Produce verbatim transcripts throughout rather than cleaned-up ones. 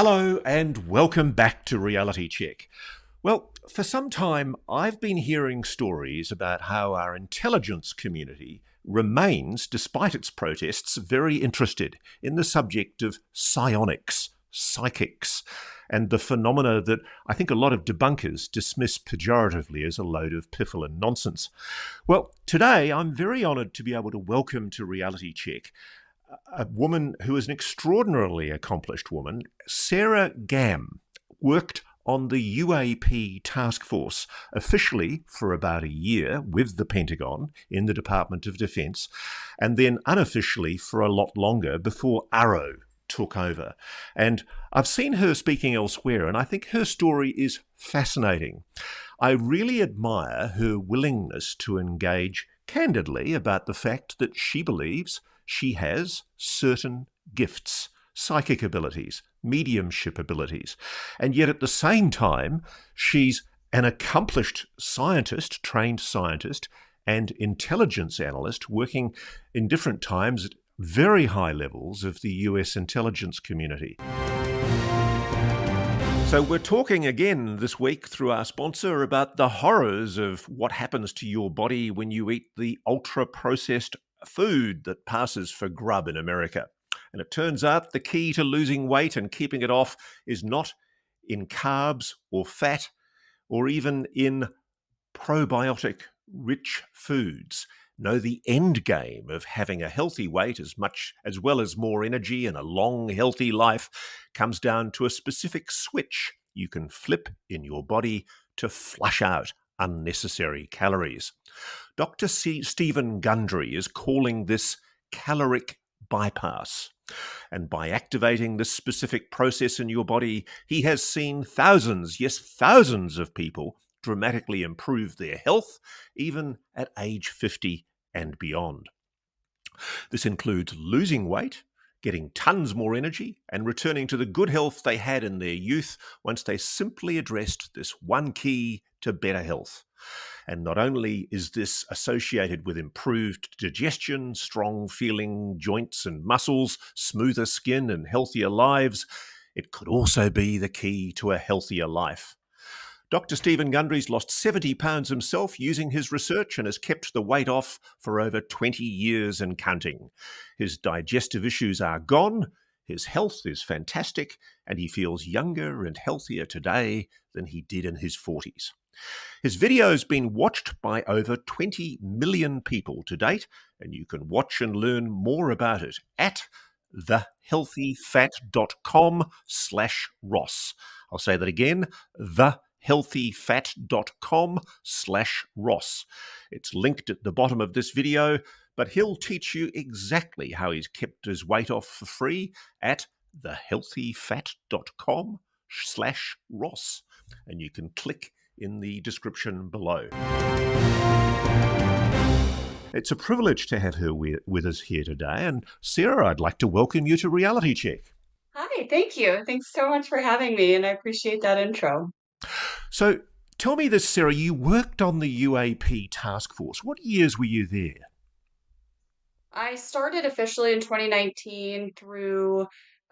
Hello and welcome back to Reality Check. Well, for some time I've been hearing stories about how our intelligence community remains, despite its protests, very interested in the subject of psionics, psychics, and the phenomena that I think a lot of debunkers dismiss pejoratively as a load of piffle and nonsense. Well, today I'm very honoured to be able to welcome to Reality Check a woman who is an extraordinarily accomplished woman. Sarah Gamm worked on the U A P task force officially for about a year with the Pentagon in the Department of Defense, and then unofficially for a lot longer before Arrow took over. And I've seen her speaking elsewhere, and I think her story is fascinating. I really admire her willingness to engage candidly about the fact that she believes she has certain gifts, psychic abilities, mediumship abilities, and yet at the same time, she's an accomplished scientist, trained scientist, and intelligence analyst working in different times at very high levels of the U S intelligence community. So we're talking again this week through our sponsor about the horrors of what happens to your body when you eat the ultra-processed food that passes for grub in America. And it turns out the key to losing weight and keeping it off is not in carbs or fat or even in probiotic rich foods. No, the end game of having a healthy weight as much as well as more energy and a long healthy life comes down to a specific switch you can flip in your body to flush out unnecessary calories. Doctor C. Stephen Gundry is calling this caloric bypass. And by activating this specific process in your body, he has seen thousands, yes, thousands of people dramatically improve their health, even at age fifty and beyond. This includes losing weight, getting tons more energy, and returning to the good health they had in their youth once they simply addressed this one key to better health. And not only is this associated with improved digestion, strong feeling joints and muscles, smoother skin and healthier lives, it could also be the key to a healthier life. Doctor Stephen Gundry's lost seventy pounds himself using his research and has kept the weight off for over twenty years and counting. His digestive issues are gone, his health is fantastic, and he feels younger and healthier today than he did in his forties. His video's been watched by over twenty million people to date, and you can watch and learn more about it at the healthy fat dot com slash Ross. I'll say that again, the healthy fat dot com slash Ross. It's linked at the bottom of this video, but he'll teach you exactly how he's kept his weight off for free at the healthy fat dot com slash Ross. And you can click in the description below. It's a privilege to have her with us here today. And Sarah, I'd like to welcome you to Reality Check. Hi, thank you. Thanks so much for having me, and I appreciate that intro. So tell me this, Sarah, you worked on the U A P task force. What years were you there? I started officially in twenty nineteen through,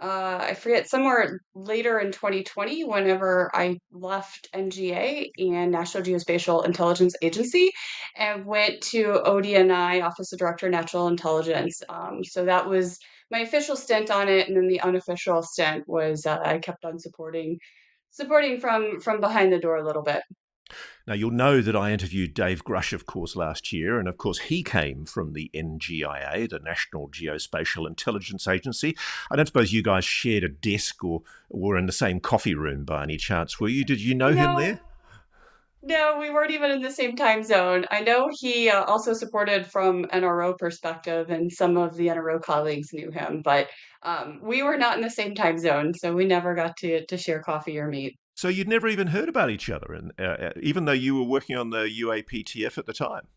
uh, I forget, somewhere later in twenty twenty, whenever I left N G A and National Geospatial Intelligence Agency and went to O D N I, Office of Director of National Intelligence. Um, so that was my official stint on it. And then the unofficial stint was uh, I kept on supporting Supporting from, from behind the door a little bit. Now, you'll know that I interviewed Dave Grusch, of course, last year. And, of course, he came from the N G I A, the National Geospatial Intelligence Agency. I don't suppose you guys shared a desk or were in the same coffee room by any chance, were you? Did you know no, him there? No, we weren't even in the same time zone. I know he uh, also supported from N R O perspective, and some of the N R O colleagues knew him. But um, we were not in the same time zone, so we never got to, to share coffee or meet. So you'd never even heard about each other, and uh, even though you were working on the U A P T F at the time?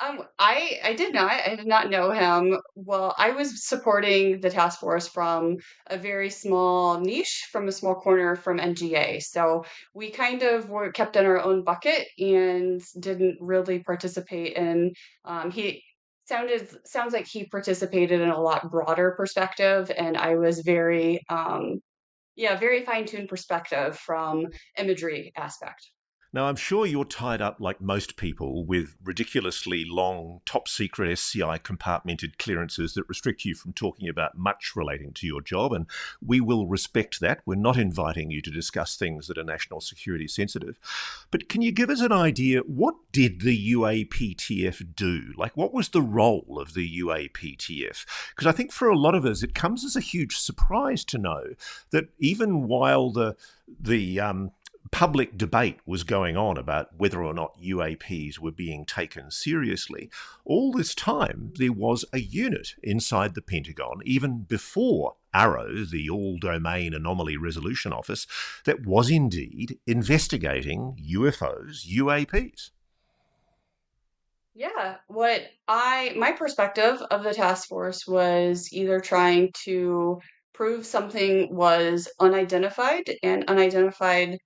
Um, I, I did not. I did not know him. Well, I was supporting the task force from a very small niche, from a small corner from N G A. So we kind of were kept in our own bucket and didn't really participate in um, he sounded sounds like he participated in a lot broader perspective, and I was very um yeah, very fine-tuned perspective from imagery aspect. Now, I'm sure you're tied up, like most people, with ridiculously long, top-secret S C I compartmented clearances that restrict you from talking about much relating to your job, and we will respect that. We're not inviting you to discuss things that are national security sensitive. But can you give us an idea, what did the U A P T F do? Like, what was the role of the U A P T F? Because I think for a lot of us, it comes as a huge surprise to know that even while the... the um, public debate was going on about whether or not U A Ps were being taken seriously, all this time there was a unit inside the Pentagon, even before Arrow, the All Domain Anomaly Resolution Office, that was indeed investigating U F Os, U A Ps. Yeah, what I, my perspective of the task force was either trying to prove something was unidentified, and unidentified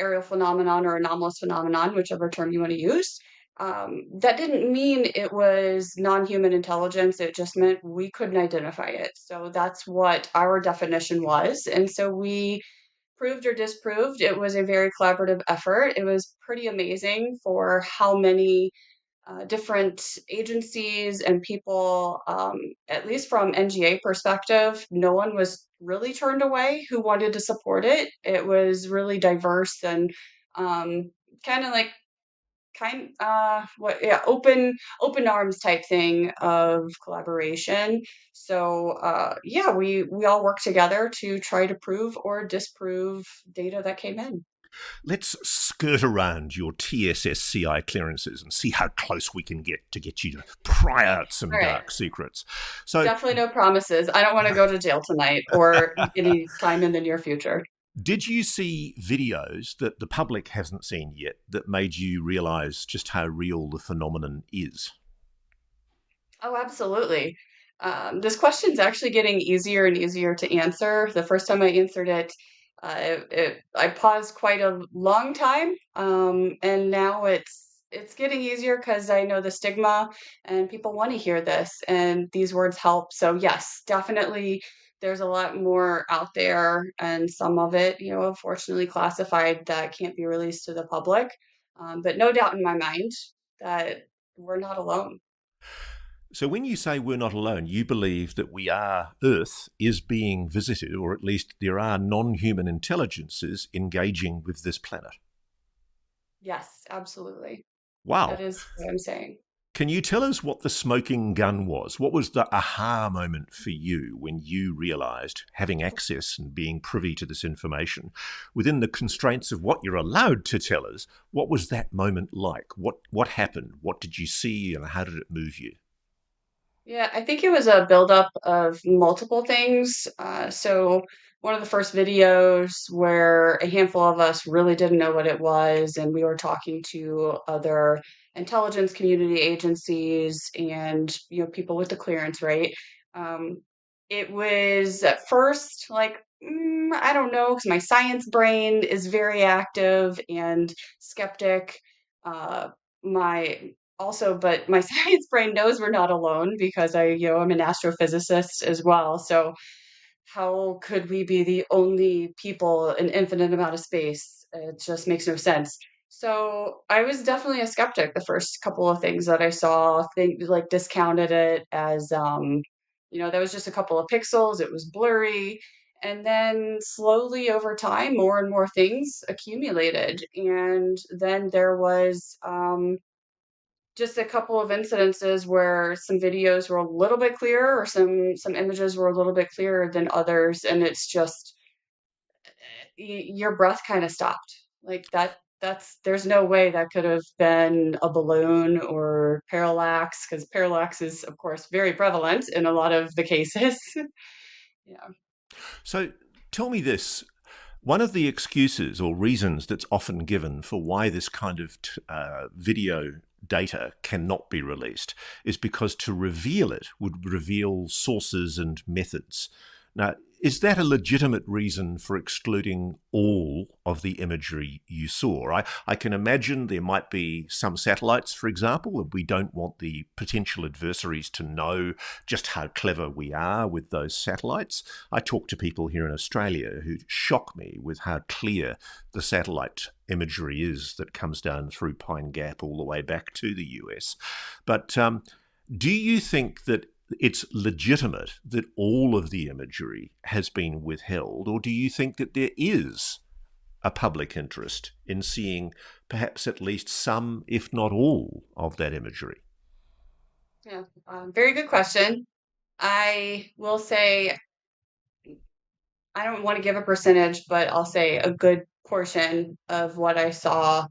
aerial phenomenon or anomalous phenomenon, whichever term you want to use. Um, that didn't mean it was non-human intelligence. It just meant we couldn't identify it. So that's what our definition was. And so we proved or disproved. It was a very collaborative effort. It was pretty amazing for how many uh, different agencies and people, um, at least from N G A perspective, no one was really turned away who wanted to support it. It was really diverse and um, kind of like kind uh what yeah open open arms type thing of collaboration. So uh, yeah, we we all worked together to try to prove or disprove data that came in. Let's skirt around your T S S C I clearances and see how close we can get to get you to pry out some right. dark secrets. So definitely no promises. I don't want to go to jail tonight or any time in the near future. Did you see videos that the public hasn't seen yet that made you realize just how real the phenomenon is? Oh, absolutely. Um, this question's actually getting easier and easier to answer. The first time I answered it, Uh, it, it, I paused quite a long time, um, and now it's it's getting easier because I know the stigma and people want to hear this, and these words help. So yes, definitely there's a lot more out there, and some of it, you know, unfortunately classified that can't be released to the public. Um, but no doubt in my mind that we're not alone. So when you say we're not alone, you believe that we are, Earth is being visited, or at least there are non-human intelligences engaging with this planet. Yes, absolutely. Wow. That is what I'm saying. Can you tell us what the smoking gun was? What was the aha moment for you when you realized having access and being privy to this information, within the constraints of what you're allowed to tell us, what was that moment like? What, what happened? What did you see and how did it move you? Yeah, I think it was a buildup of multiple things. Uh, so one of the first videos where a handful of us really didn't know what it was, and we were talking to other intelligence community agencies and, you know, people with the clearance, right? Um, it was at first like, mm, I don't know, because my science brain is very active and skeptic. Uh, my... Also, but my science brain knows we're not alone because I, you know, I'm an astrophysicist as well. So how could we be the only people in infinite amount of space? It just makes no sense. So I was definitely a skeptic. The first couple of things that I saw, think like discounted it as, um, you know, that was just a couple of pixels. It was blurry. And then slowly over time, more and more things accumulated. And then there was, um, just a couple of incidences where some videos were a little bit clearer or some, some images were a little bit clearer than others. And it's just, your breath kind of stopped. Like that, that's, there's no way that could have been a balloon or parallax, because parallax is of course very prevalent in a lot of the cases. Yeah. So tell me this. One of the excuses or reasons that's often given for why this kind of uh, video data cannot be released is because to reveal it would reveal sources and methods. Now, is that a legitimate reason for excluding all of the imagery you saw? I, I can imagine there might be some satellites, for example, that we don't want the potential adversaries to know just how clever we are with those satellites. I talk to people here in Australia who shock me with how clear the satellite imagery is that comes down through Pine Gap all the way back to the U S. But um, do you think that it's legitimate that all of the imagery has been withheld, or do you think that there is a public interest in seeing perhaps at least some, if not all, of that imagery? Yeah, um, very good question. I will say, I don't want to give a percentage, but I'll say a good portion of what I saw,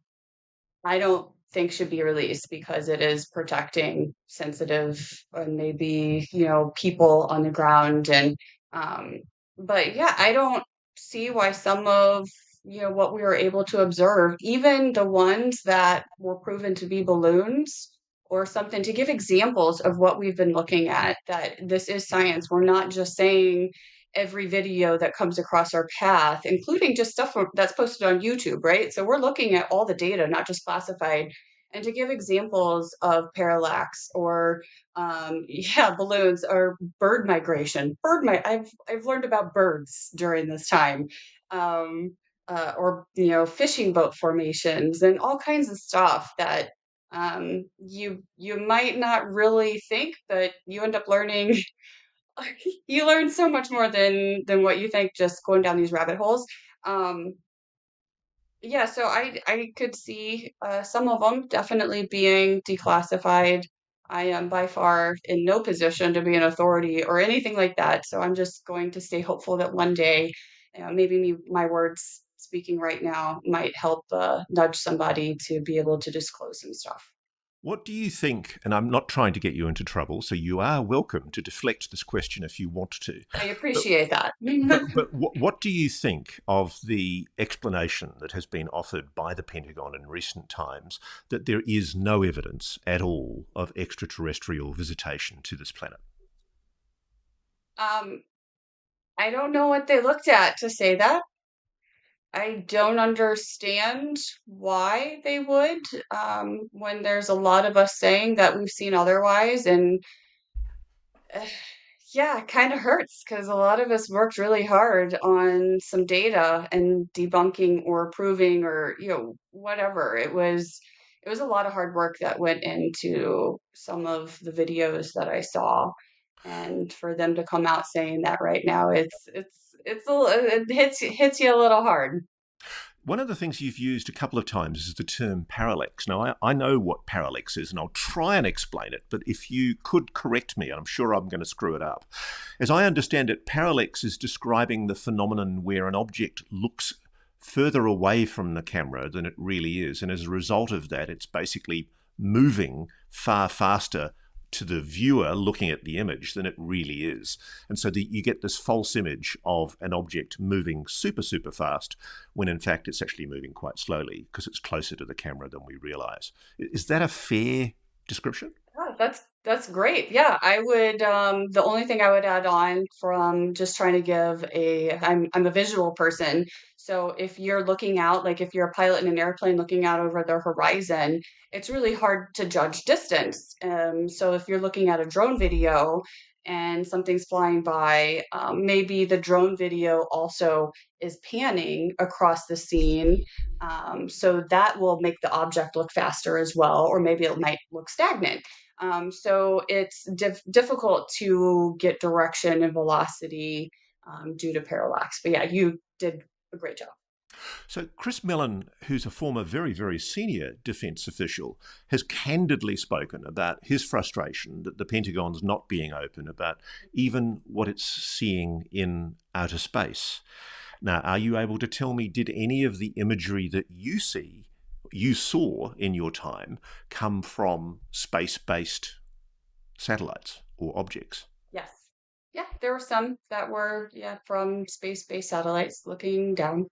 I don't think should be released because it is protecting sensitive and maybe, you know, people on the ground. And, um, but yeah, I don't see why some of, you know, what we were able to observe, even the ones that were proven to be balloons or something, to give examples of what we've been looking at, that this is science. We're not just saying every video that comes across our path, including just stuff that's posted on YouTube, right? So we're looking at all the data, not just classified. And to give examples of parallax or um, yeah, balloons or bird migration, bird mi- I've I've learned about birds during this time, um, uh, or you know, fishing boat formations and all kinds of stuff that um, you you might not really think, but you end up learning. You learn so much more than than what you think just going down these rabbit holes. Um, yeah, so I I could see uh, some of them definitely being declassified. I am by far in no position to be an authority or anything like that. So I'm just going to stay hopeful that one day, you know, maybe me, my words speaking right now might help uh, nudge somebody to be able to disclose some stuff. What do you think, and I'm not trying to get you into trouble, so you are welcome to deflect this question if you want to. I appreciate but, that. but but what, what do you think of the explanation that has been offered by the Pentagon in recent times that there is no evidence at all of extraterrestrial visitation to this planet? Um, I don't know what they looked at to say that. I don't understand why they would, um, when there's a lot of us saying that we've seen otherwise. And uh, yeah, it kind of hurts because a lot of us worked really hard on some data and debunking or proving or, you know, whatever. It was, it was a lot of hard work that went into some of the videos that I saw. And for them to come out saying that right now, it's, it's, It's a, it hits, hits you a little hard. One of the things you've used a couple of times is the term parallax. Now, I, I know what parallax is, and I'll try and explain it, but if you could correct me, I'm sure I'm going to screw it up. As I understand it, parallax is describing the phenomenon where an object looks further away from the camera than it really is, and as a result of that, it's basically moving far faster to the viewer looking at the image than it really is. And so the, you get this false image of an object moving super, super fast when in fact it's actually moving quite slowly because it's closer to the camera than we realize. Is that a fair description? Yeah, that's that's great. Yeah, I would, um, the only thing I would add on from just trying to give a, I'm, I'm a visual person. So if you're looking out, like if you're a pilot in an airplane looking out over the horizon, it's really hard to judge distance. Um, so if you're looking at a drone video and something's flying by, um, maybe the drone video also is panning across the scene. Um, so that will make the object look faster as well, or maybe it might look stagnant. Um, so it's dif- difficult to get direction and velocity um, due to parallax. But yeah, you did a great job. So Chris Mellon, who's a former very, very senior defence official, has candidly spoken about his frustration that the Pentagon's not being open about even what it's seeing in outer space. Now, are you able to tell me, did any of the imagery that you see, you saw in your time, come from space-based satellites or objects? Yes. Yeah, there were some that were yeah from space-based satellites looking down.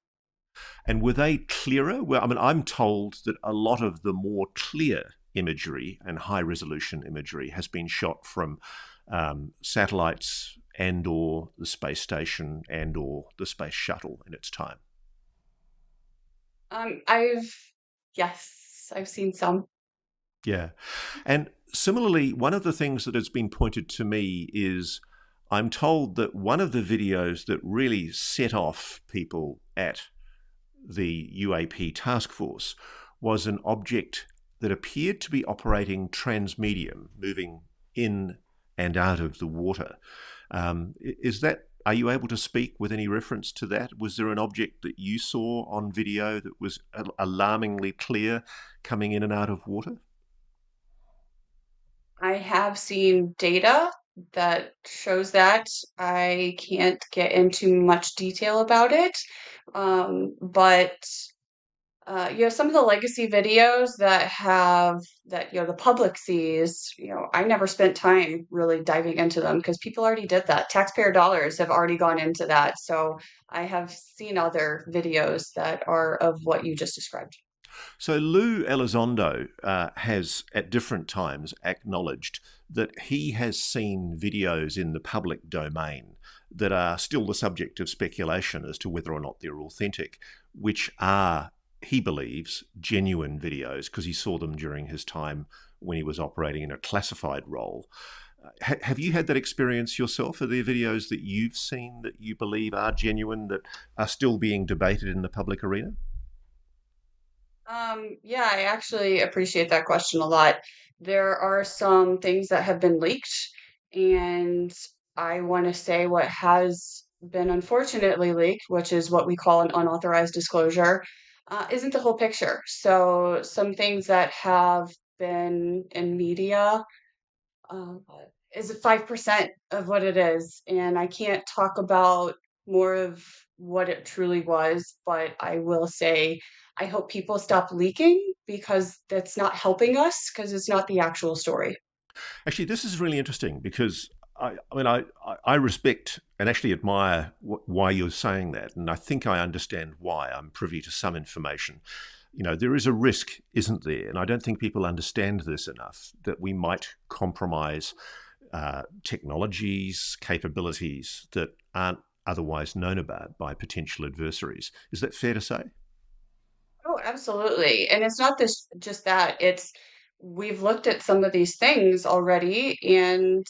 And were they clearer? Well, I mean, I'm told that a lot of the more clear imagery and high-resolution imagery has been shot from um, satellites and or the space station and or the space shuttle in its time? Um, I've, yes, I've seen some. Yeah. And similarly, one of the things that has been pointed to me is I'm told that one of the videos that really set off people at the U A P task force was an object that appeared to be operating transmedium, moving in and out of the water. Um, is that, are you able to speak with any reference to that? Was there an object that you saw on video that was alarmingly clear coming in and out of water? I have seen data that shows that. I can't get into much detail about it, um, but uh, you know, some of the legacy videos that have that you know the public sees. You know, I never spent time really diving into them because people already did that. Taxpayer dollars have already gone into that. So I have seen other videos that are of what you just described. So Lou Elizondo uh, has at different times acknowledged that he has seen videos in the public domain that are still the subject of speculation as to whether or not they're authentic, which are, he believes, genuine videos because he saw them during his time when he was operating in a classified role. Ha have you had that experience yourself? Are there videos that you've seen that you believe are genuine that are still being debated in the public arena? Um, yeah, I actually appreciate that question a lot. There are some things that have been leaked, and I want to say what has been unfortunately leaked, which is what we call an unauthorized disclosure, uh, isn't the whole picture. So some things that have been in media uh, is five percent of what it is, and I can't talk about more of what it truly was, but I will say I hope people stop leaking because that's not helping us because it's not the actual story. Actually, this is really interesting because I, I mean, I, I respect and actually admire wh why you're saying that. And I think I understand why. I'm privy to some information. You know, there is a risk, isn't there? And I don't think people understand this enough that we might compromise uh, technologies, capabilities that aren't otherwise known about by potential adversaries. Is that fair to say? Oh, absolutely. And it's not this just that. It's we've looked at some of these things already and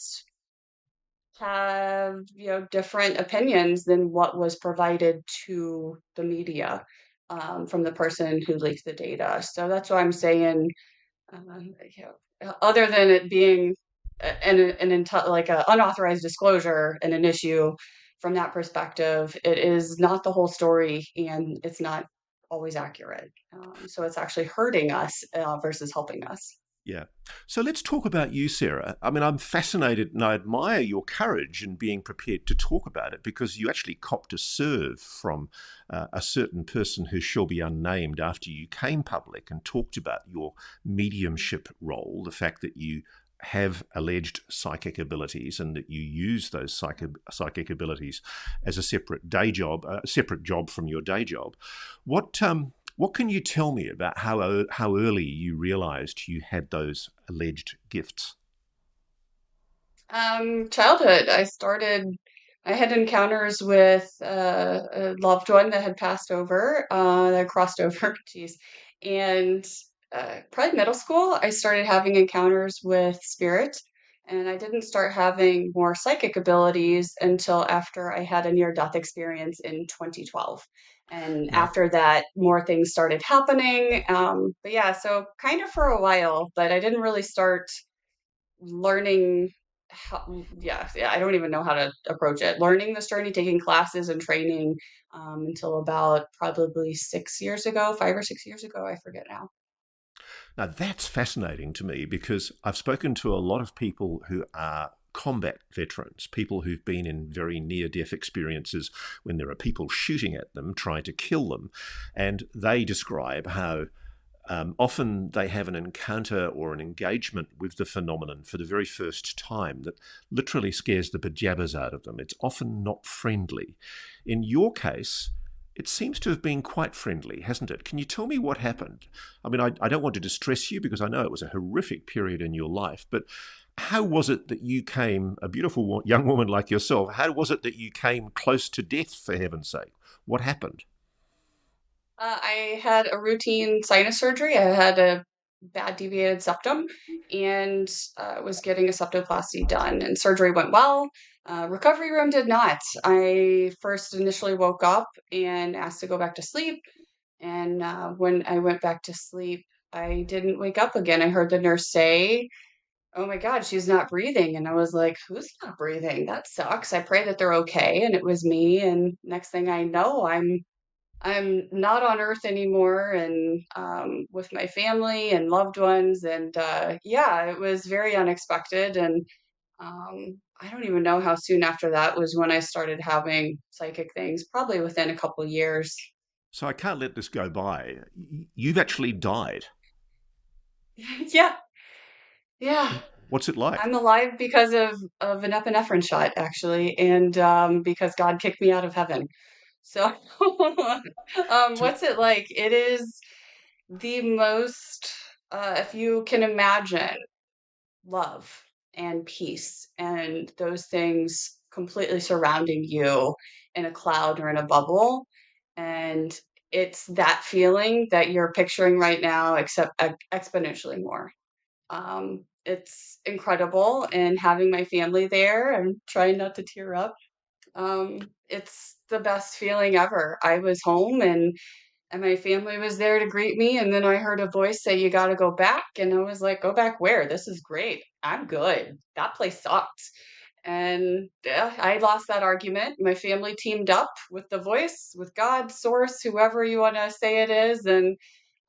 have, you know, different opinions than what was provided to the media um, from the person who leaked the data. So that's why I'm saying, um, you know, other than it being an, an like an unauthorized disclosure and an issue from that perspective, it is not the whole story and it's not always accurate. Um, so it's actually hurting us uh, versus helping us. Yeah. So let's talk about you, Sarah. I mean, I'm fascinated and I admire your courage in being prepared to talk about it because you actually copped a serve from uh, a certain person who shall be unnamed after you came public and talked about your mediumship role, the fact that you have alleged psychic abilities and that you use those psychic, psychic abilities as a separate day job, a separate job from your day job. What um, what can you tell me about how how early you realized you had those alleged gifts? Um, childhood. I started. I had encounters with uh, a loved one that had passed over, uh, that crossed over. Geez, and. Uh, probably middle school, I started having encounters with spirit, and I didn't start having more psychic abilities until after I had a near-death experience in twenty twelve. And yeah. After that, more things started happening. Um, but yeah, so kind of for a while, but I didn't really start learning how, yeah, yeah, I don't even know how to approach it. Learning this journey, taking classes and training um, until about probably six years ago, five or six years ago, I forget now. Now, that's fascinating to me because I've spoken to a lot of people who are combat veterans, people who've been in very near-death experiences when there are people shooting at them, trying to kill them, and they describe how um, often they have an encounter or an engagement with the phenomenon for the very first time that literally scares the pajamas out of them. It's often not friendly. In your case, it seems to have been quite friendly, hasn't it? Can you tell me what happened? I mean, I, I don't want to distress you because I know it was a horrific period in your life, but How was it that you came, a beautiful young woman like yourself, how was it that you came close to death, for heaven's sake? What happened? Uh, I had a routine sinus surgery. I had a bad deviated septum and uh, was getting a septoplasty done, and surgery went well. Uh, recovery room did not. I first initially woke up and asked to go back to sleep. And uh, when I went back to sleep, I didn't wake up again. I heard the nurse say, "Oh my God, she's not breathing." And I was like, who's not breathing? That sucks. I pray that they're okay. And it was me. And next thing I know, I'm, I'm not on earth anymore. And, um, with my family and loved ones. And, uh, yeah, it was very unexpected. And, um, I don't even know how soon after that was when I started having psychic things, probably within a couple of years. So I can't let this go by. You've actually died. Yeah. Yeah. What's it like? I'm alive because of, of an epinephrine shot, actually, and um, because God kicked me out of heaven. So um, what's it like? It is the most, uh, if you can imagine, love and peace and those things completely surrounding you in a cloud or in a bubble. And it's that feeling that you're picturing right now, except uh, exponentially more. Um, it's incredible, and having my family there, I'm trying not to tear up. Um, it's the best feeling ever. I was home and, and my family was there to greet me. And then I heard a voice say, "You got to go back." And I was like, "Go back where? This is great. I'm good. That place sucked." And yeah, I lost that argument. My family teamed up with the voice, with God, source, whoever you want to say it is. And,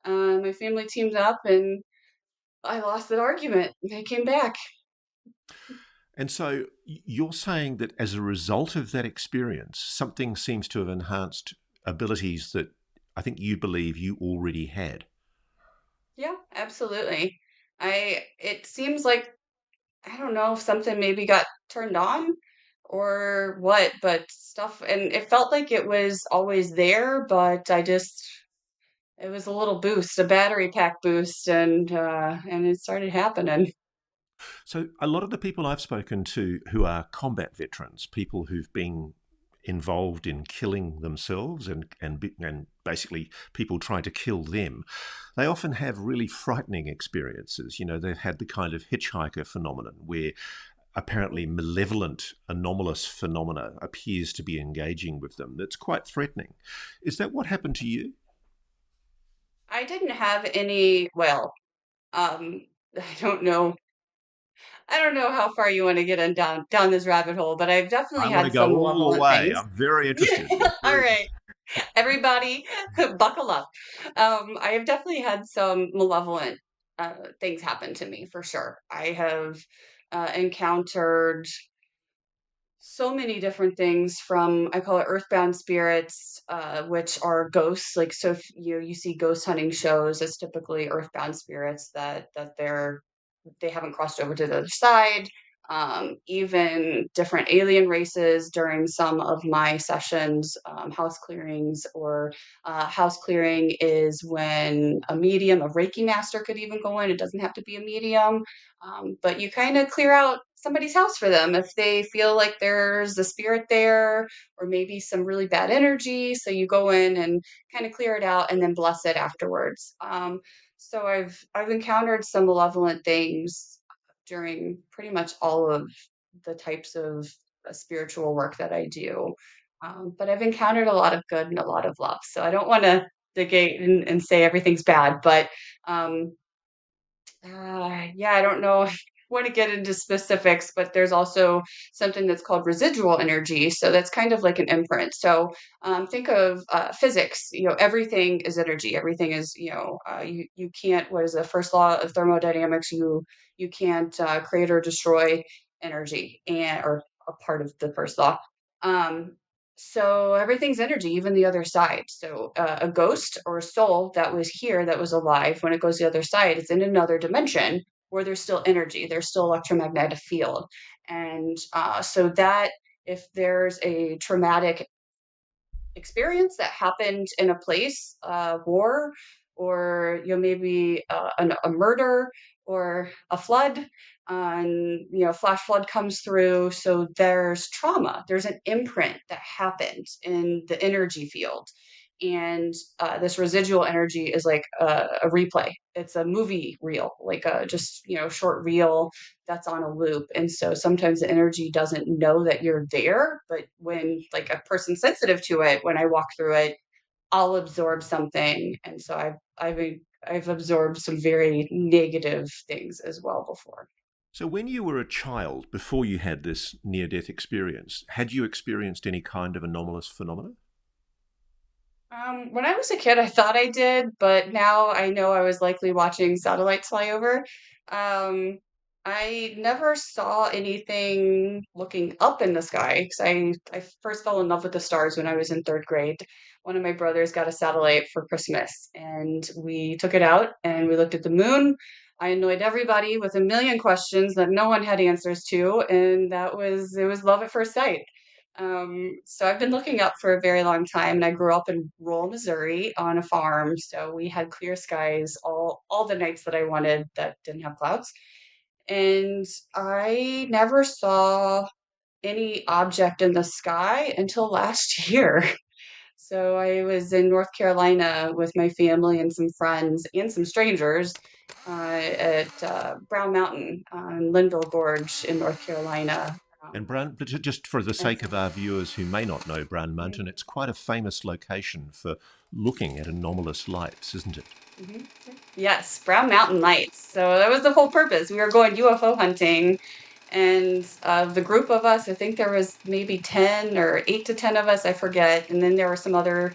uh, my family teamed up and I lost that argument. They came back. And so you're saying that as a result of that experience, something seems to have enhanced abilities that I think you believe you already had. Yeah, absolutely. I, it seems like, I don't know if something maybe got turned on or what, but stuff. And it felt like it was always there, but I just, it was a little boost, a battery pack boost, and uh, and it started happening. So a lot of the people I've spoken to who are combat veterans, people who've been involved in killing themselves and, and, and basically people trying to kill them, they often have really frightening experiences. You know, they've had the kind of hitchhiker phenomenon where apparently malevolent, anomalous phenomena appears to be engaging with them. That's quite threatening. Is that what happened to you? I didn't have any, well, um, I don't know. I don't know how far you want to get in down down this rabbit hole, but I've definitely I had want to some go all the way. Things. I'm very interested. Very all right. Interested. Everybody buckle up. Um, I have definitely had some malevolent uh, things happen to me for sure. I have uh, encountered so many different things, from, I call it earthbound spirits, uh, which are ghosts. Like, so if you, you see ghost hunting shows, it's typically earthbound spirits that, that they're, they haven't crossed over to the other side. Um, even different alien races during some of my sessions, um, house clearings, or uh, house clearing is when a medium, a Reiki master, could even go in. It doesn't have to be a medium, um, but you kind of clear out somebody's house for them if they feel like there's a spirit there or maybe some really bad energy. So you go in and kind of clear it out and then bless it afterwards. Um, So I've I've encountered some malevolent things during pretty much all of the types of spiritual work that I do. Um, but I've encountered a lot of good and a lot of love. So I don't want to negate and, and say everything's bad. But um, uh, yeah, I don't know if I want to get into specifics, but there's also something that's called residual energy. So that's kind of like an imprint. So um, think of uh, physics. You know, everything is energy. Everything is, you know, uh, you, you can't, what is the first law of thermodynamics? You you can't uh, create or destroy energy, and or a part of the first law. Um, so everything's energy, even the other side. So uh, a ghost or a soul that was here, that was alive, when it goes to the other side, it's in another dimension where there's still energy, there's still electromagnetic field. And uh, so that if there's a traumatic experience that happened in a place, uh, war, or you know, maybe uh, an, a murder or a flood, uh, and you know, flash flood comes through. So there's trauma. There's an imprint that happened in the energy field. And uh, this residual energy is like a, a replay. It's a movie reel, like a just, you know, short reel that's on a loop. And so sometimes the energy doesn't know that you're there. But when like a person sensitive to it, when I walk through it, I'll absorb something. And so I've, I've, I've absorbed some very negative things as well before. So when you were a child, before you had this near-death experience, had you experienced any kind of anomalous phenomena? Um, when I was a kid, I thought I did, but now I know I was likely watching satellites fly over. Um, I never saw anything looking up in the sky, because I, I first fell in love with the stars when I was in third grade. One of my brothers got a satellite for Christmas, and we took it out and we looked at the moon. I annoyed everybody with a million questions that no one had answers to, and that was, it was love at first sight. Um, so I've been looking up for a very long time, and I grew up in rural Missouri on a farm. So we had clear skies all, all the nights that I wanted that didn't have clouds. And I never saw any object in the sky until last year. So I was in North Carolina with my family and some friends and some strangers uh, at uh, Brown Mountain on Linville Gorge in North Carolina. And Brown, but just for the sake of our viewers who may not know Brown Mountain, it's quite a famous location for looking at anomalous lights, isn't it? Mm-hmm. Yes, Brown Mountain lights. So that was the whole purpose. We were going U F O hunting, and uh, the group of us, I think there was maybe ten or eight to ten of us, I forget. And then there were some other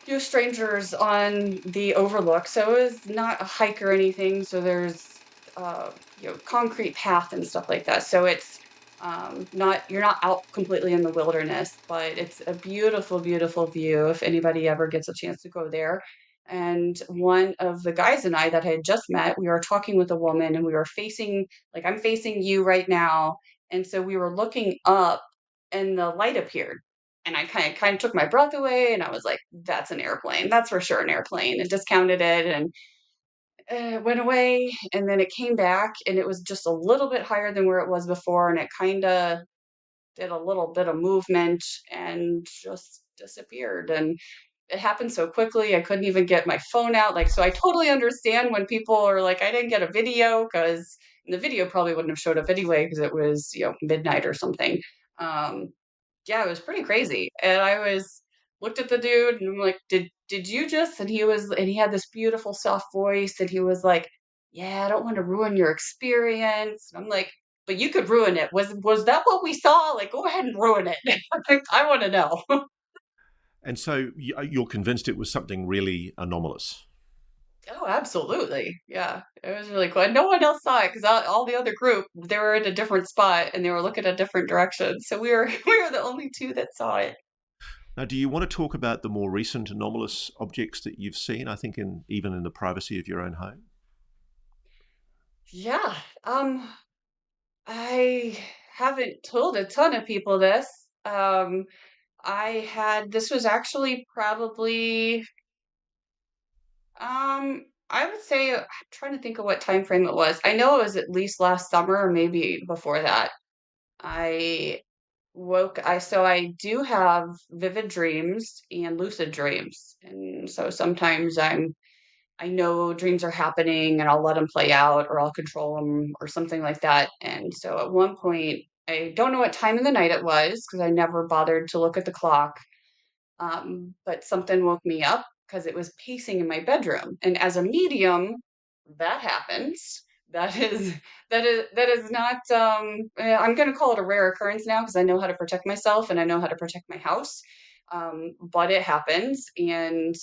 few strangers on the overlook. So it was not a hike or anything. So there's uh, you know, concrete path and stuff like that. So it's Um, not you're not out completely in the wilderness, but it's a beautiful, beautiful view if anybody ever gets a chance to go there. And one of the guys and I that I had just met, we were talking with a woman, and we were facing, like, I'm facing you right now. And so we were looking up, and the light appeared. And I kind of kind of took my breath away, and I was like, that's an airplane. That's for sure an airplane. And discounted it, and it went away, and then it came back, and it was just a little bit higher than where it was before, and it kind of did a little bit of movement and just disappeared. And it happened so quickly, I couldn't even get my phone out. Like, so I totally understand when people are like, I didn't get a video, because the video probably wouldn't have showed up anyway, because it was, you know, midnight or something. Um, yeah, it was pretty crazy. And I was looked at the dude, and I'm like, did did you just, and he was, and he had this beautiful soft voice, and he was like, yeah, I don't want to ruin your experience. And I'm like, but you could ruin it. Was, was that what we saw? Like, go ahead and ruin it. I want to know. And so you're convinced it was something really anomalous? Oh, absolutely. Yeah. It was really cool. And no one else saw it, because all the other group, they were in a different spot, and they were looking a different direction. So we were, we were the only two that saw it. Now, do you want to talk about the more recent anomalous objects that you've seen, I think, in even in the privacy of your own home? Yeah. Um, I haven't told a ton of people this. Um, I had, this was actually probably, um, I would say, I'm trying to think of what time frame it was. I know it was at least last summer, or maybe before that. I... woke I so I do have vivid dreams and lucid dreams, and so sometimes I'm I know dreams are happening, and I'll let them play out, or I'll control them, or something like that. And so at one point, I don't know what time of the night it was, because I never bothered to look at the clock, um but something woke me up, because it was pacing in my bedroom. And as a medium, that happens. That is, that is, that is not, um, I'm going to call it a rare occurrence now, because I know how to protect myself, and I know how to protect my house. Um, but it happens. And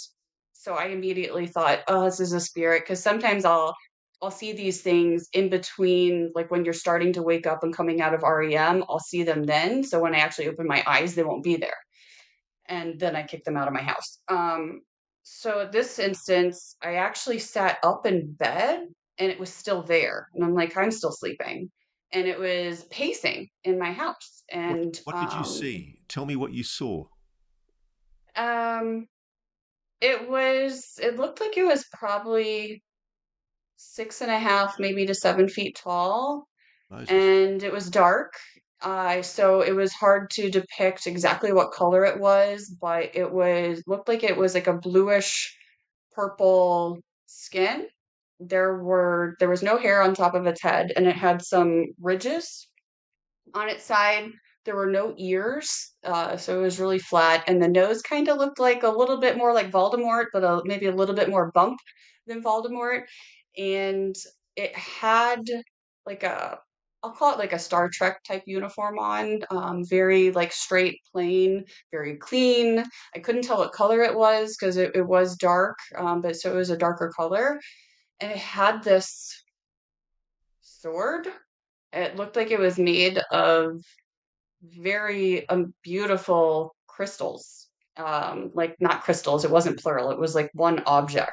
so I immediately thought, oh, this is a spirit. Cause sometimes I'll, I'll see these things in between, like when you're starting to wake up and coming out of R E M, I'll see them then. So when I actually open my eyes, they won't be there. And then I kick them out of my house. Um, so at this instance, I actually sat up in bed, and it was still there. And I'm like, I'm still sleeping. And it was pacing in my house. And what, what did you um, see? Tell me what you saw. Um, it was, it looked like it was probably six and a half, maybe to seven feet tall. Nice. And it was dark. Uh, so it was hard to depict exactly what color it was, but it was looked like it was like a bluish purple skin. There were there was no hair on top of its head, and it had some ridges on its side. There were no ears, uh, so it was really flat, and the nose kind of looked like a little bit more like Voldemort, but a, maybe a little bit more bump than Voldemort. And it had like a, I'll call it like a Star Trek type uniform on, um, very like straight, plain, very clean. I couldn't tell what color it was because it, it was dark, um, but so it was a darker color. And it had this sword. It looked like it was made of very um, beautiful crystals. Um, like not crystals, it wasn't plural. It was like one object.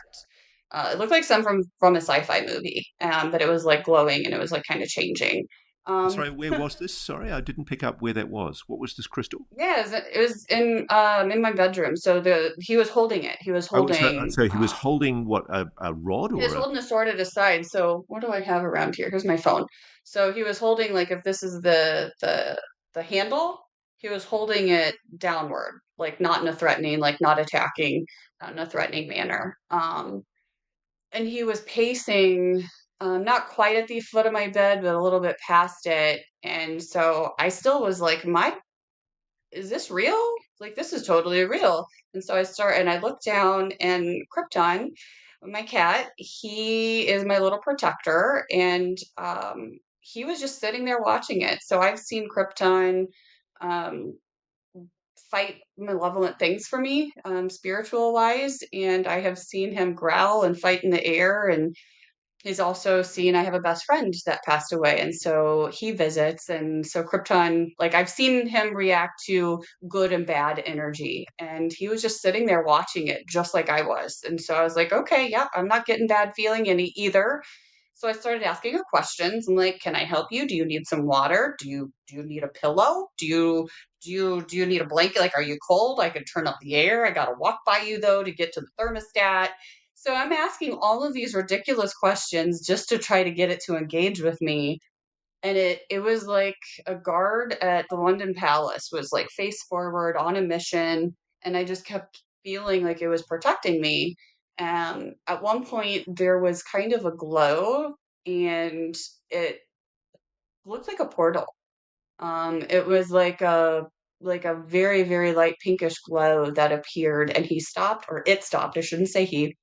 Uh, it looked like some from, from a sci-fi movie, um, but it was like glowing and it was like kind of changing. Um, Sorry, where was this? Sorry, I didn't pick up where that was. What was this crystal? Yeah, it was in um, in my bedroom. So the he was holding it. He was holding. Oh, so, so he was uh, holding what a, a rod or he was a... holding a sword at his side. So what do I have around here? Here's my phone. So he was holding like if this is the the the handle, he was holding it downward, like not in a threatening, like not attacking, not in a threatening manner. Um, and he was pacing. Um, not quite at the foot of my bed, but a little bit past it. And so I still was like, my, is this real? Like, this is totally real. And so I start and I look down, and Krypton, my cat, he is my little protector. And um, he was just sitting there watching it. So I've seen Krypton um, fight malevolent things for me, um, spiritual wise. And I have seen him growl and fight in the air. And he's also seen, I have a best friend that passed away. And so he visits. And so Krypton, like I've seen him react to good and bad energy. And he was just sitting there watching it just like I was. And so I was like, okay, yeah, I'm not getting bad feeling any either. So I started asking her questions. I'm like, can I help you? Do you need some water? Do you, do you need a pillow? Do you, do you, do you need a blanket? Like, are you cold? I could turn up the air. I got to walk by you though, to get to the thermostat. So I'm asking all of these ridiculous questions just to try to get it to engage with me. And it it was like a guard at the London Palace was like face forward on a mission. And I just kept feeling like it was protecting me. Um, at one point, there was kind of a glow and it looked like a portal. Um, it was like a like a very, very light pinkish glow that appeared. And he stopped, or it stopped. I shouldn't say he.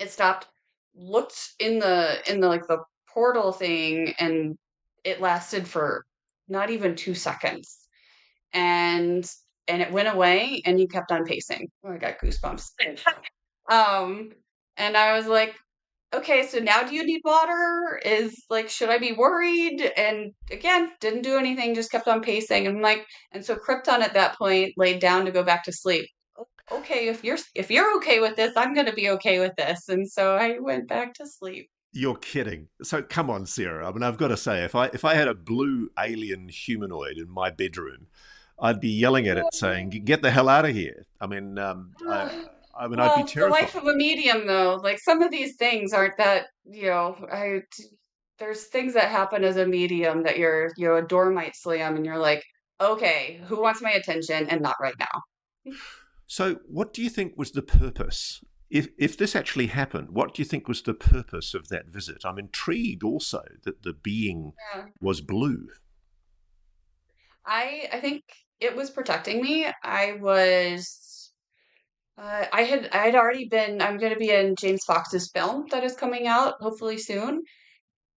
It stopped, looked in the, in the, like the portal thing, and it lasted for not even two seconds and, and it went away and he kept on pacing. Oh, I got goosebumps. um, and I was like, okay, so now do you need water? Is like, should I be worried? And again, didn't do anything, just kept on pacing. And I'm like, and so Krypton at that point laid down to go back to sleep. Okay, if you're if you're okay with this, I'm going to be okay with this. And so I went back to sleep. You're kidding. So come on, Sarah. I mean, I've got to say, if I if I had a blue alien humanoid in my bedroom, I'd be yelling at it saying, "Get the hell out of here!" I mean, um, I, I mean, well, I'd be terrified. The life of a medium, though. Like some of these things aren't that, you know. I there's things that happen as a medium that you're you know a door might slam, and you're like, okay, who wants my attention? And not right now. So what do you think was the purpose? If if this actually happened, what do you think was the purpose of that visit? I'm intrigued also that the being yeah. was blue. I I think it was protecting me. I was, uh, I had I had already been, I'm going to be in James Fox's film that is coming out hopefully soon.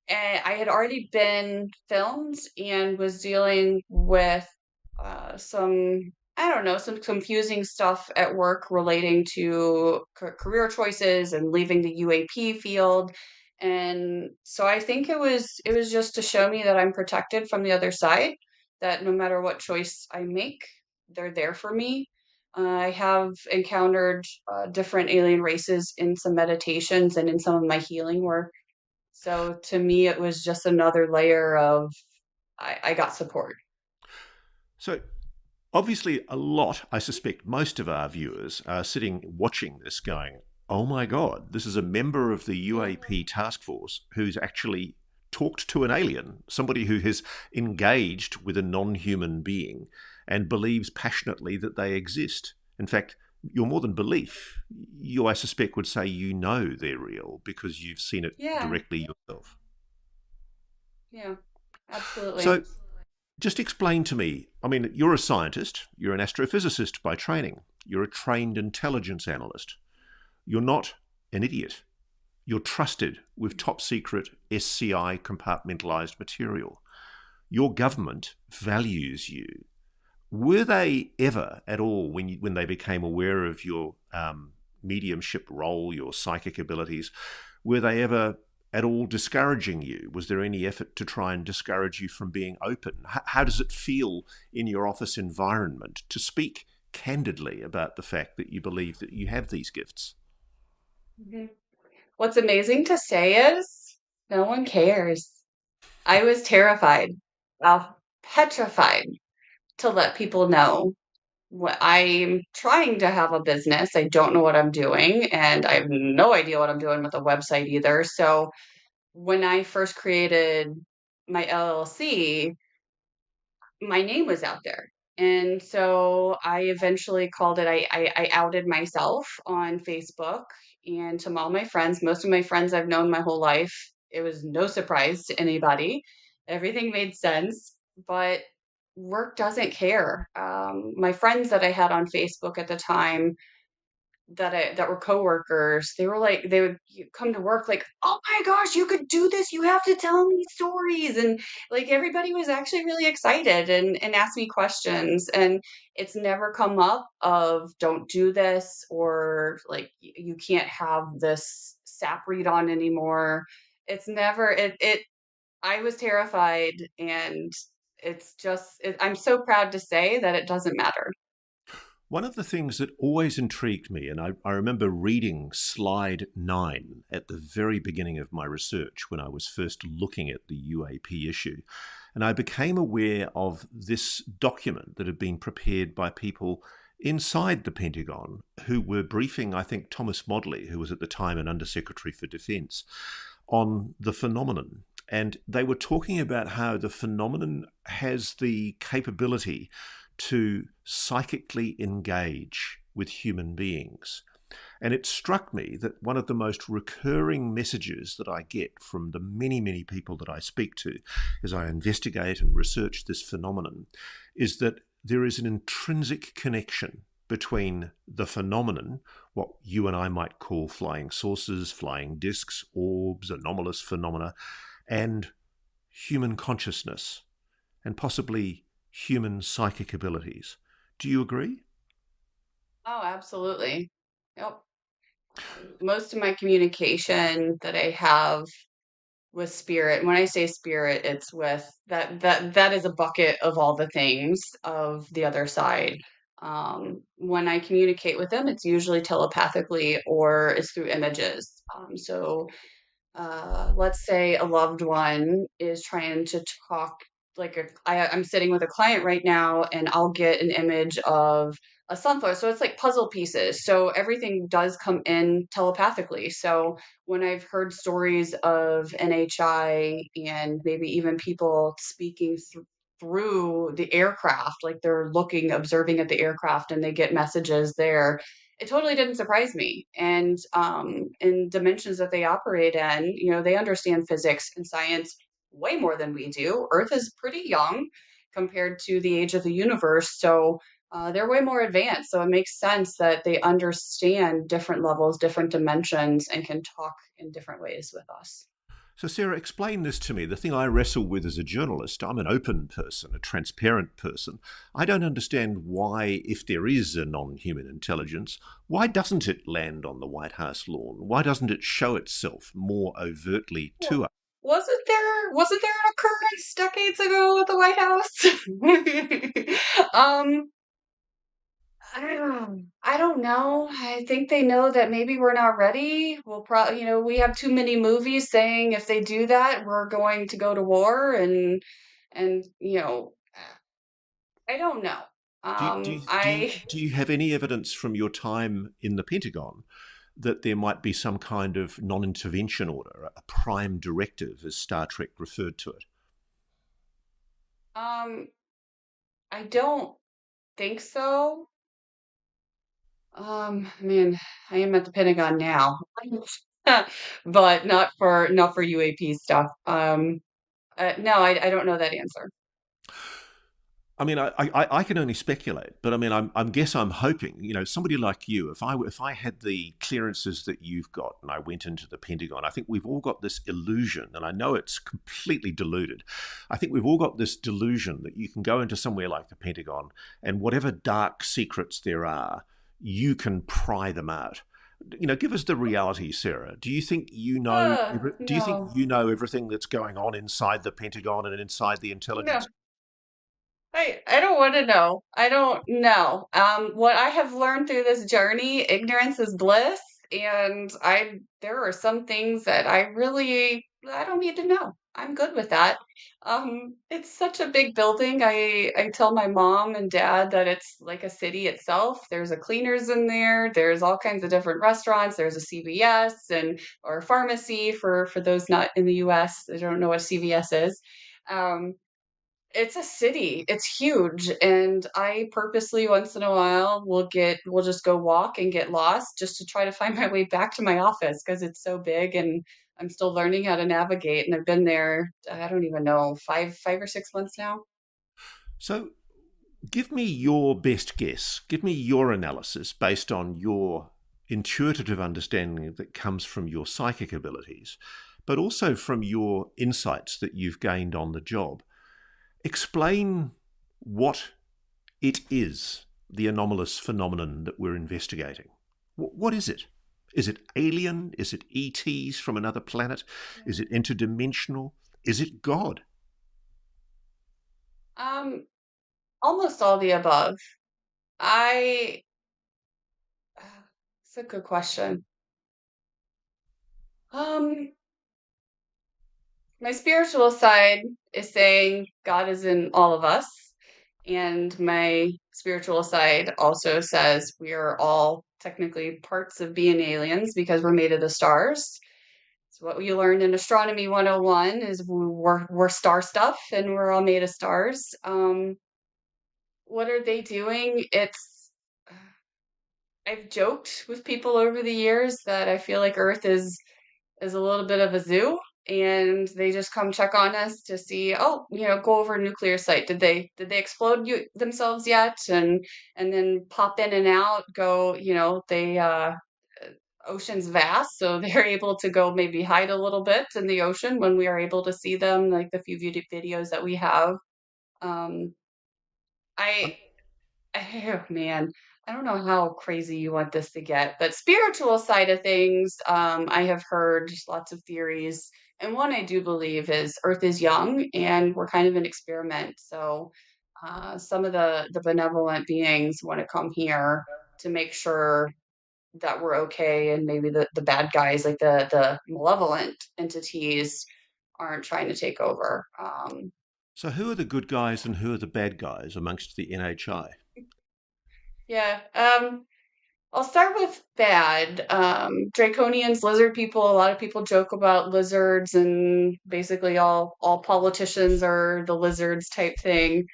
And I had already been filmed and was dealing with uh, some... I don't know, some confusing stuff at work relating to c- career choices and leaving the U A P field. And so I think it was it was just to show me that I'm protected from the other side, that no matter what choice I make, they're there for me. Uh, I have encountered uh, different alien races in some meditations and in some of my healing work. So to me, it was just another layer of I, I got support. So obviously, a lot, I suspect most of our viewers are sitting watching this going, oh my God, this is a member of the U A P task force who's actually talked to an alien, somebody who has engaged with a non-human being and believes passionately that they exist. In fact, you're more than belief. You, I suspect, would say you know they're real because you've seen it yeah. directly yourself. Yeah, absolutely. So just explain to me, I mean, you're a scientist, you're an astrophysicist by training, you're a trained intelligence analyst. You're not an idiot. You're trusted with top secret S C I compartmentalized material. Your government values you. Were they ever at all, when you, when they became aware of your um, mediumship role, your psychic abilities, were they ever at all discouraging you? Was there any effort to try and discourage you from being open? H- how does it feel in your office environment to speak candidly about the fact that you believe that you have these gifts? Mm-hmm. What's amazing to say is no one cares. I was terrified, well, petrified to let people know what I'm trying to have a business. I don't know what I'm doing, and I have no idea what I'm doing with a website either. So when I first created my L L C, my name was out there. And so I eventually called it, I, I, I outed myself on Facebook and to all my friends. Most of my friends I've known my whole life. It was no surprise to anybody. Everything made sense, but work doesn't care. Um, my friends that I had on Facebook at the time that I, that were coworkers, they were like, they would come to work like, oh my gosh, you could do this. You have to tell me stories. And like, everybody was actually really excited and, and asked me questions. And it's never come up of don't do this, or like, you can't have this S A P read on anymore. It's never, it, it, I was terrified, and it's just, it, I'm so proud to say that it doesn't matter. One of the things that always intrigued me, and I, I remember reading slide nine at the very beginning of my research when I was first looking at the U A P issue, and I became aware of this document that had been prepared by people inside the Pentagon who were briefing, I think, Thomas Modley, who was at the time an Undersecretary for Defense, on the phenomenon. And they were talking about how the phenomenon has the capability to psychically engage with human beings. And it struck me that one of the most recurring messages that I get from the many, many people that I speak to as I investigate and research this phenomenon is that there is an intrinsic connection between the phenomenon, what you and I might call flying saucers, flying discs, orbs, anomalous phenomena, and human consciousness, and possibly human psychic abilities. Do you agree? Oh, absolutely. Yep. Most of my communication that I have with spirit, when I say spirit, it's with that, that, that is a bucket of all the things of the other side. Um, when I communicate with them, it's usually telepathically or it's through images. Um, so uh, let's say a loved one is trying to talk. Like a, I, I'm sitting with a client right now, and I'll get an image of a sunflower. So it's like puzzle pieces. So everything does come in telepathically. So when I've heard stories of N H I and maybe even people speaking th- through the aircraft, like they're looking, observing at the aircraft, and they get messages there. It totally didn't surprise me. And um, in dimensions that they operate in, you know, they understand physics and science way more than we do. Earth is pretty young compared to the age of the universe. So uh, they're way more advanced. So it makes sense that they understand different levels, different dimensions, and can talk in different ways with us. So Sarah, explain this to me. The thing I wrestle with as a journalist, I'm an open person, a transparent person. I don't understand why, if there is a non-human intelligence, why doesn't it land on the White House lawn? Why doesn't it show itself more overtly yeah. to us? Wasn't there wasn't there an occurrence decades ago at the White House? um, I don't, I don't know. I think they know that maybe we're not ready. We'll probably, you know, we have too many movies saying if they do that, we're going to go to war, and and you know, I don't know. Um, do, do, do, I do you, do you have any evidence from your time in the Pentagon that there might be some kind of non-intervention order, a prime directive, as Star Trek referred to it? Um, I don't think so. Um, I mean, I am at the Pentagon now, but not for not for U A P stuff. Um, uh, no, I, I don't know that answer. I mean, I, I I can only speculate, but I mean, I'm I'm guess I'm hoping, you know, somebody like you, if I if I had the clearances that you've got, and I went into the Pentagon, I think we've all got this illusion, and I know it's completely deluded. I think we've all got this delusion that you can go into somewhere like the Pentagon, and whatever dark secrets there are, you can pry them out. You know, give us the reality, Sarah. Do you think you know? Uh, every, do no. you think you know everything that's going on inside the Pentagon and inside the intelligence? No. I, I don't want to know. I don't know. Um, what I have learned through this journey, ignorance is bliss. And I, there are some things that I really, I don't need to know. I'm good with that. Um, it's such a big building. I, I tell my mom and dad that it's like a city itself. There's a Cleaners in there. There's all kinds of different restaurants. There's a C V S and, or a pharmacy for, for those not in the U S. They don't know what C V S is. Um, It's a city. It's huge. And I purposely once in a while will get, we'll just go walk and get lost just to try to find my way back to my office because it's so big and I'm still learning how to navigate. And I've been there, I don't even know, five, five or six months now. So give me your best guess. Give me your analysis based on your intuitive understanding that comes from your psychic abilities, but also from your insights that you've gained on the job. Explain what it is, the anomalous phenomenon that we're investigating. What is it? Is it alien? Is it E Ts from another planet? Is it interdimensional? Is it God? Um, almost all the above. I, it's a good question. Um, My spiritual side is saying God is in all of us. And my spiritual side also says we are all technically parts of being aliens because we're made of the stars. So what we learned in Astronomy one oh one is we're, we're star stuff and we're all made of stars. Um, what are they doing? It's, I've joked with people over the years that I feel like Earth is is a little bit of a zoo. And they just come check on us to see, oh, you know, go over a nuclear site. Did they did they explode you, themselves yet? And and then pop in and out. Go, you know, they uh, ocean's vast, so they're able to go maybe hide a little bit in the ocean when we are able to see them, like the few videos that we have. Um, I, oh man, I don't know how crazy you want this to get, but spiritual side of things, um, I have heard lots of theories. And one I do believe is Earth is young and we're kind of an experiment. So uh, some of the, the benevolent beings want to come here to make sure that we're okay. And maybe the, the bad guys, like the, the malevolent entities, aren't trying to take over. Um, so who are the good guys and who are the bad guys amongst the N H I? Yeah. Um, I'll start with bad. Um, Draconians, lizard people. A lot of people joke about lizards, and basically all all politicians are the lizards type thing.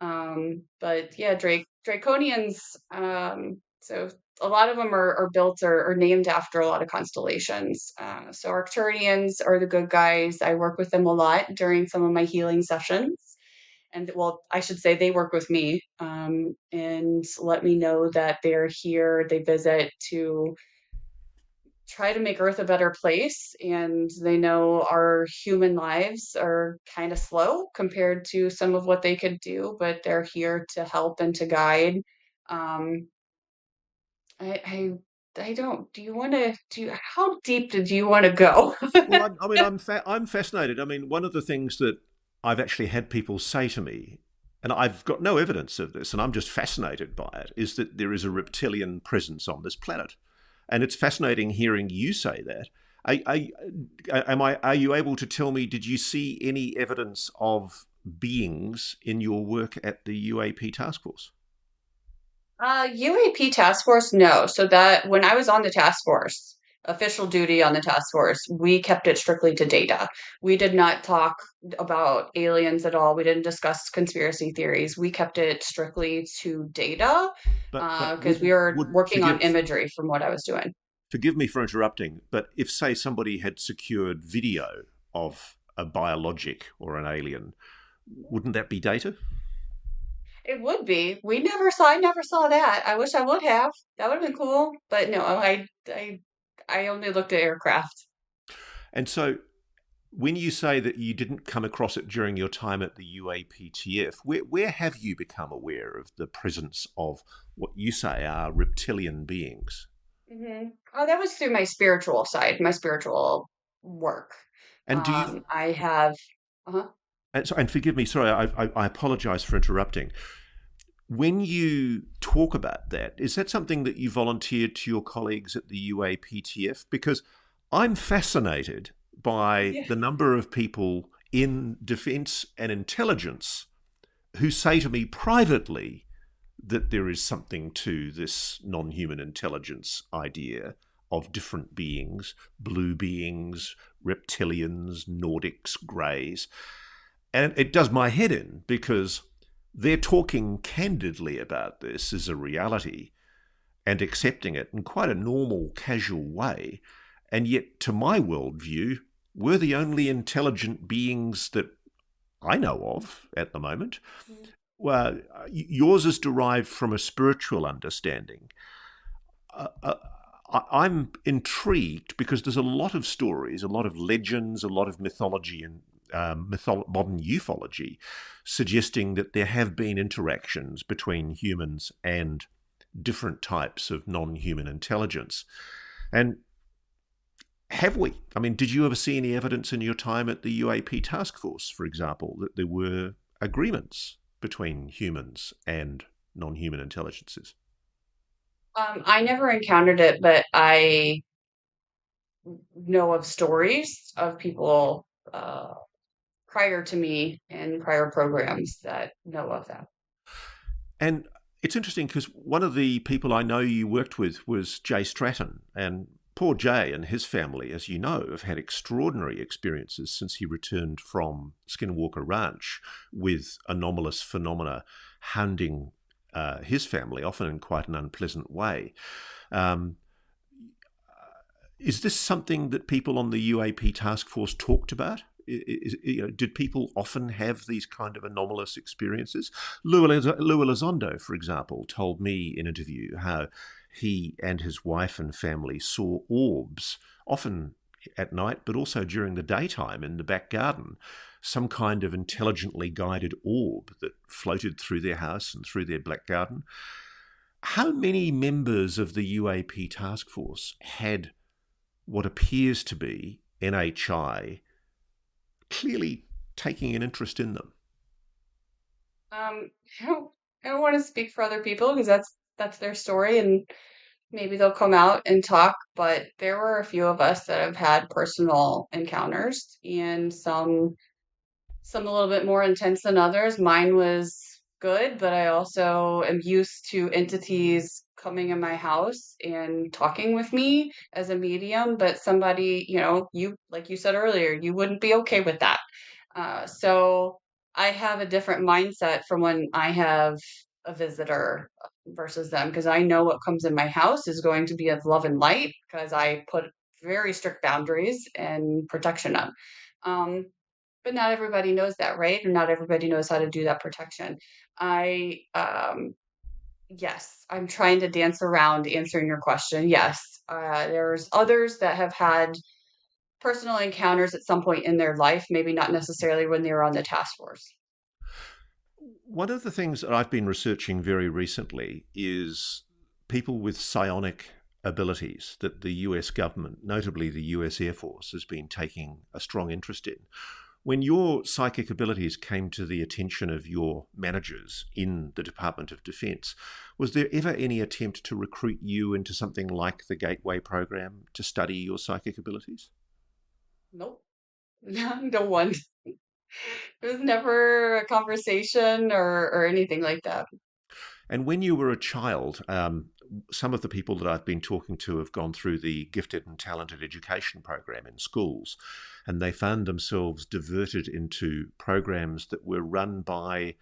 Um, but yeah, Drake, Draconians. Um, so a lot of them are, are built or are named after a lot of constellations. Uh, so Arcturians are the good guys. I work with them a lot during some of my healing sessions. And well, I should say they work with me um, and let me know that they're here. They visit to try to make Earth a better place. And they know our human lives are kind of slow compared to some of what they could do, but they're here to help and to guide. Um, I, I I don't. Do you want to? Do you, how deep did you want to go? Well, I'm, I mean, I'm fa I'm fascinated. I mean, one of the things that I've actually had people say to me, and I've got no evidence of this, and I'm just fascinated by it, is that there is a reptilian presence on this planet. And it's fascinating hearing you say that. I, I, am I, are you able to tell me, did you see any evidence of beings in your work at the U A P task force? Uh, U A P task force, no. So that when I was on the task force, official duty on the task force, we kept it strictly to data. We did not talk about aliens at all. We didn't discuss conspiracy theories. We kept it strictly to data because uh, we were would, working forgive, on imagery from what I was doing. Forgive me for interrupting, but if, say, somebody had secured video of a biologic or an alien, wouldn't that be data? It would be. We never saw, I never saw that. I wish I would have. That would have been cool. But no, I, I, I only looked at aircraft. And so when you say that you didn't come across it during your time at the U A P T F, where, where have you become aware of the presence of what you say are reptilian beings? Mm-hmm. Oh, that was through my spiritual side, my spiritual work. And do you, um, I have, uh-huh. And, so, and forgive me, sorry, I, I, I apologize for interrupting. When you talk about that, is that something that you volunteered to your colleagues at the U A P T F? Because I'm fascinated by yeah. the number of people in defense and intelligence who say to me privately that there is something to this non-human intelligence idea of different beings, blue beings, reptilians, Nordics, greys. And it does my head in because they're talking candidly about this as a reality and accepting it in quite a normal, casual way. And yet, to my worldview, we're the only intelligent beings that I know of at the moment. Mm-hmm. Well, yours is derived from a spiritual understanding. Uh, uh, I'm intrigued because there's a lot of stories, a lot of legends, a lot of mythology and Um, mytholo- modern ufology suggesting that there have been interactions between humans and different types of non-human intelligence. And have we? I mean, did you ever see any evidence in your time at the U A P task force, for example, that there were agreements between humans and non-human intelligences? Um, I never encountered it, but I know of stories of people uh, prior to me and prior programs that know of that. And it's interesting because one of the people I know you worked with was Jay Stratton, and poor Jay and his family, as you know, have had extraordinary experiences since he returned from Skinwalker Ranch with anomalous phenomena hounding uh, his family, often in quite an unpleasant way. Um, Is this something that people on the U A P task force talked about? Is, you know, did people often have these kind of anomalous experiences? Lou Elizondo, for example, told me in an interview how he and his wife and family saw orbs, often at night, but also during the daytime in the back garden, some kind of intelligently guided orb that floated through their house and through their back garden. How many members of the U A P task force had what appears to be N H I clearly taking an interest in them? Um, I don't, I don't want to speak for other people because that's that's their story, and maybe they'll come out and talk. But there were a few of us that have had personal encounters, and some some a little bit more intense than others. Mine was good, but I also am used to entities coming in my house and talking with me as a medium, but somebody, you know, you, like you said earlier, you wouldn't be okay with that. Uh, so I have a different mindset from when I have a visitor versus them, because I know what comes in my house is going to be of love and light because I put very strict boundaries and protection up. Um, but not everybody knows that, right? And not everybody knows how to do that protection. I, um, Yes, I'm trying to dance around answering your question. Yes, uh, there's others that have had personal encounters at some point in their life, maybe not necessarily when they were on the task force. One of the things that I've been researching very recently is people with psionic abilities that the U S government, notably the U S Air Force, has been taking a strong interest in. When your psychic abilities came to the attention of your managers in the Department of Defense, was there ever any attempt to recruit you into something like the Gateway Program to study your psychic abilities? Nope. No one. It was never a conversation or, or anything like that. And when you were a child, um, some of the people that I've been talking to have gone through the Gifted and Talented Education program in schools, and they found themselves diverted into programs that were run by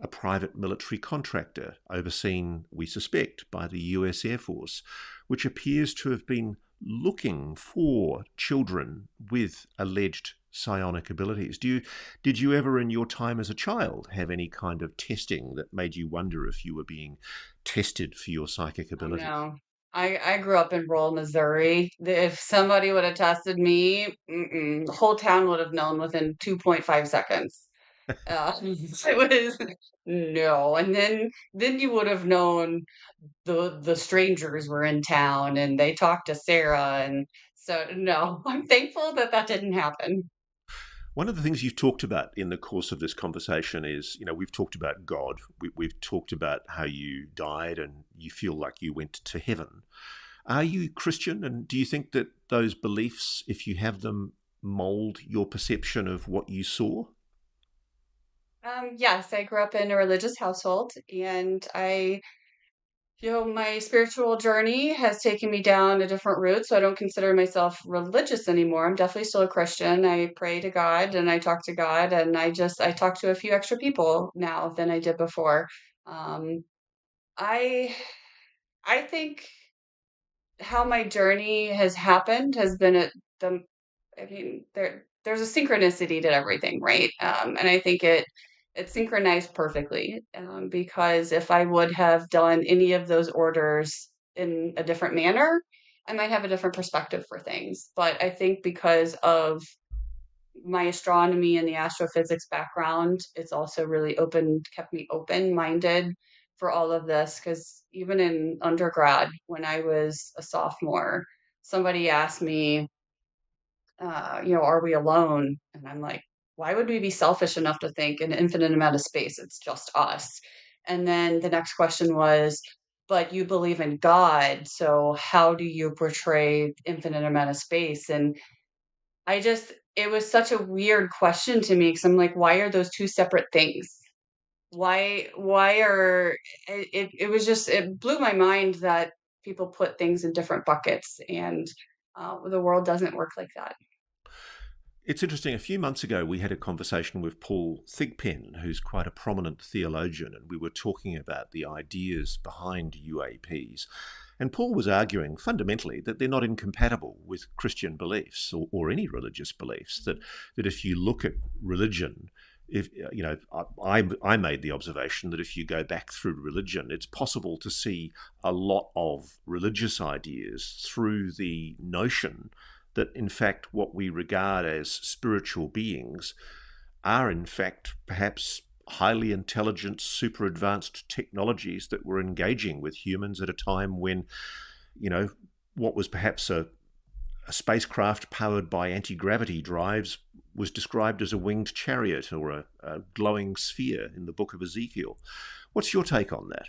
a private military contractor, overseen, we suspect, by the U S Air Force, which appears to have been looking for children with alleged psionic abilities. Do you, did you ever in your time as a child have any kind of testing that made you wonder if you were being tested for your psychic abilities? Oh, no. I, I grew up in rural Missouri. If somebody would have tested me, mm-mm, the whole town would have known within two point five seconds. Uh, it was no, and then then you would have known the the strangers were in town and they talked to Sarah, and so no, I'm thankful that that didn't happen. One of the things you've talked about in the course of this conversation is, you know, we've talked about God, we, we've talked about how you died and you feel like you went to heaven. Are you Christian, and do you think that those beliefs, if you have them, mold your perception of what you saw? Um, yes, I grew up in a religious household, and I, you know, my spiritual journey has taken me down a different route, so I don't consider myself religious anymore. I'm definitely still a Christian. I pray to God, and I talk to God, and I just, I talk to a few extra people now than I did before. Um, I, I think how my journey has happened has been at the, I mean, there, there's a synchronicity to everything, right? Um, and I think it, it synchronized perfectly, um, because if I would have done any of those orders in a different manner, I might have a different perspective for things. But I think because of my astronomy and the astrophysics background, it's also really open, kept me open-minded for all of this. Because even in undergrad, when I was a sophomore, somebody asked me, uh, you know, are we alone? And I'm like, why would we be selfish enough to think an infinite amount of space? It's just us. And then the next question was, but you believe in God, so how do you portray infinite amount of space? And I just, it was such a weird question to me, because I'm like, why are those two separate things? Why, why are, it, it was just, it blew my mind that people put things in different buckets, and uh, the world doesn't work like that. It's interesting. A few months ago, we had a conversation with Paul Thigpen, who's quite a prominent theologian, and we were talking about the ideas behind U A Ps. And Paul was arguing fundamentally that they're not incompatible with Christian beliefs or, or any religious beliefs, that, that if you look at religion, if you know, I, I made the observation that if you go back through religion, it's possible to see a lot of religious ideas through the notion that in fact what we regard as spiritual beings are in fact perhaps highly intelligent, super advanced technologies that were engaging with humans at a time when, you know, what was perhaps a, a spacecraft powered by anti-gravity drives was described as a winged chariot or a, a glowing sphere in the book of Ezekiel. What's your take on that?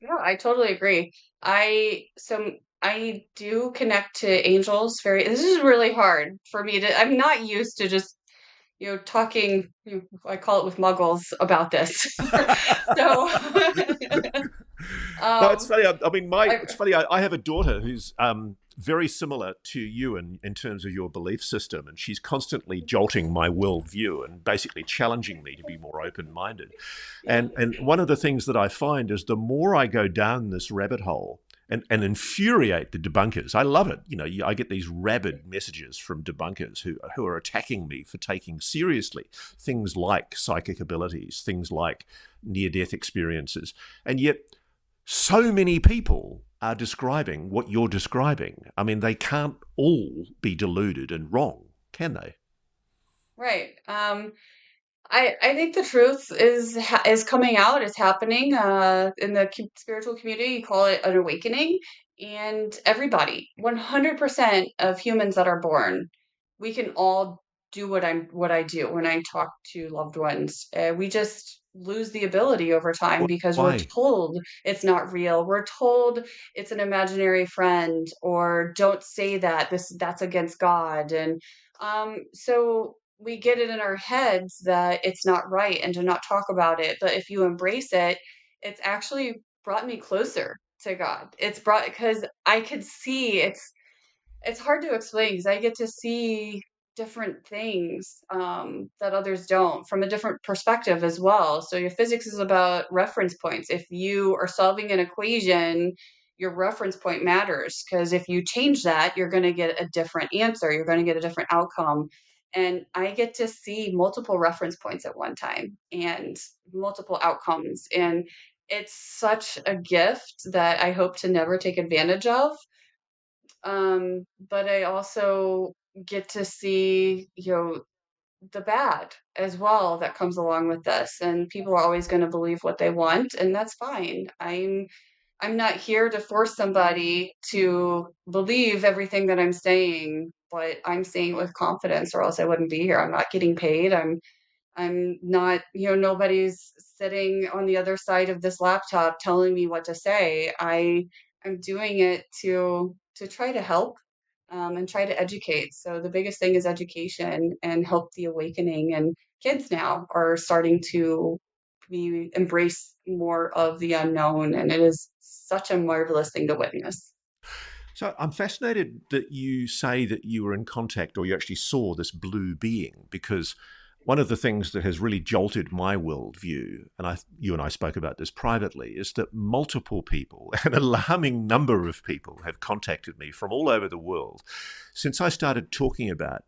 Yeah, I totally agree. I, some, I do connect to angels very, this is really hard for me to, I'm not used to just, you know, talking, you know, I call it with muggles about this. so. um, no, it's funny. I, I mean, my, I, it's funny. I, I have a daughter who's um, very similar to you in, in terms of your belief system. And she's constantly jolting my worldview and basically challenging me to be more open-minded. And, and one of the things that I find is the more I go down this rabbit hole, And, and infuriate the debunkers. I love it. You know, I get these rabid messages from debunkers who, who are attacking me for taking seriously things like psychic abilities, things like near-death experiences. And yet so many people are describing what you're describing. I mean, they can't all be deluded and wrong, can they? Right. Um I, I think the truth is is coming out, is happening uh, in the spiritual community. You call it an awakening. And everybody, one hundred percent of humans that are born, we can all do what I'm what I do when I talk to loved ones. Uh, we just lose the ability over time what, because why? We're told it's not real. We're told it's an imaginary friend, or don't say that. This that's against God. And um, so. We get it in our heads that it's not right and to not talk about it. But if you embrace it, it's actually brought me closer to God. It's brought, because I could see, it's, it's hard to explain because I get to see different things um, that others don't, from a different perspective as well. So your physics is about reference points. If you are solving an equation, your reference point matters, because if you change that, you're going to get a different answer. You're going to get a different outcome. And I get to see multiple reference points at one time and multiple outcomes. And it's such a gift that I hope to never take advantage of. Um, but I also get to see, you know, the bad as well that comes along with this. And people are always going to believe what they want, and that's fine. I'm I'm not here to force somebody to believe everything that I'm saying, but I'm saying it with confidence, or else I wouldn't be here. I'm not getting paid. I'm, I'm not, you know, nobody's sitting on the other side of this laptop telling me what to say. I am doing it to, to try to help um, and try to educate. So the biggest thing is education and help the awakening, and kids now are starting to be embrace more of the unknown. And it is such a marvelous thing to witness. So I'm fascinated that you say that you were in contact, or you actually saw this blue being, because one of the things that has really jolted my worldview, and I, you and I spoke about this privately, is that multiple people, an alarming number of people, have contacted me from all over the world since I started talking about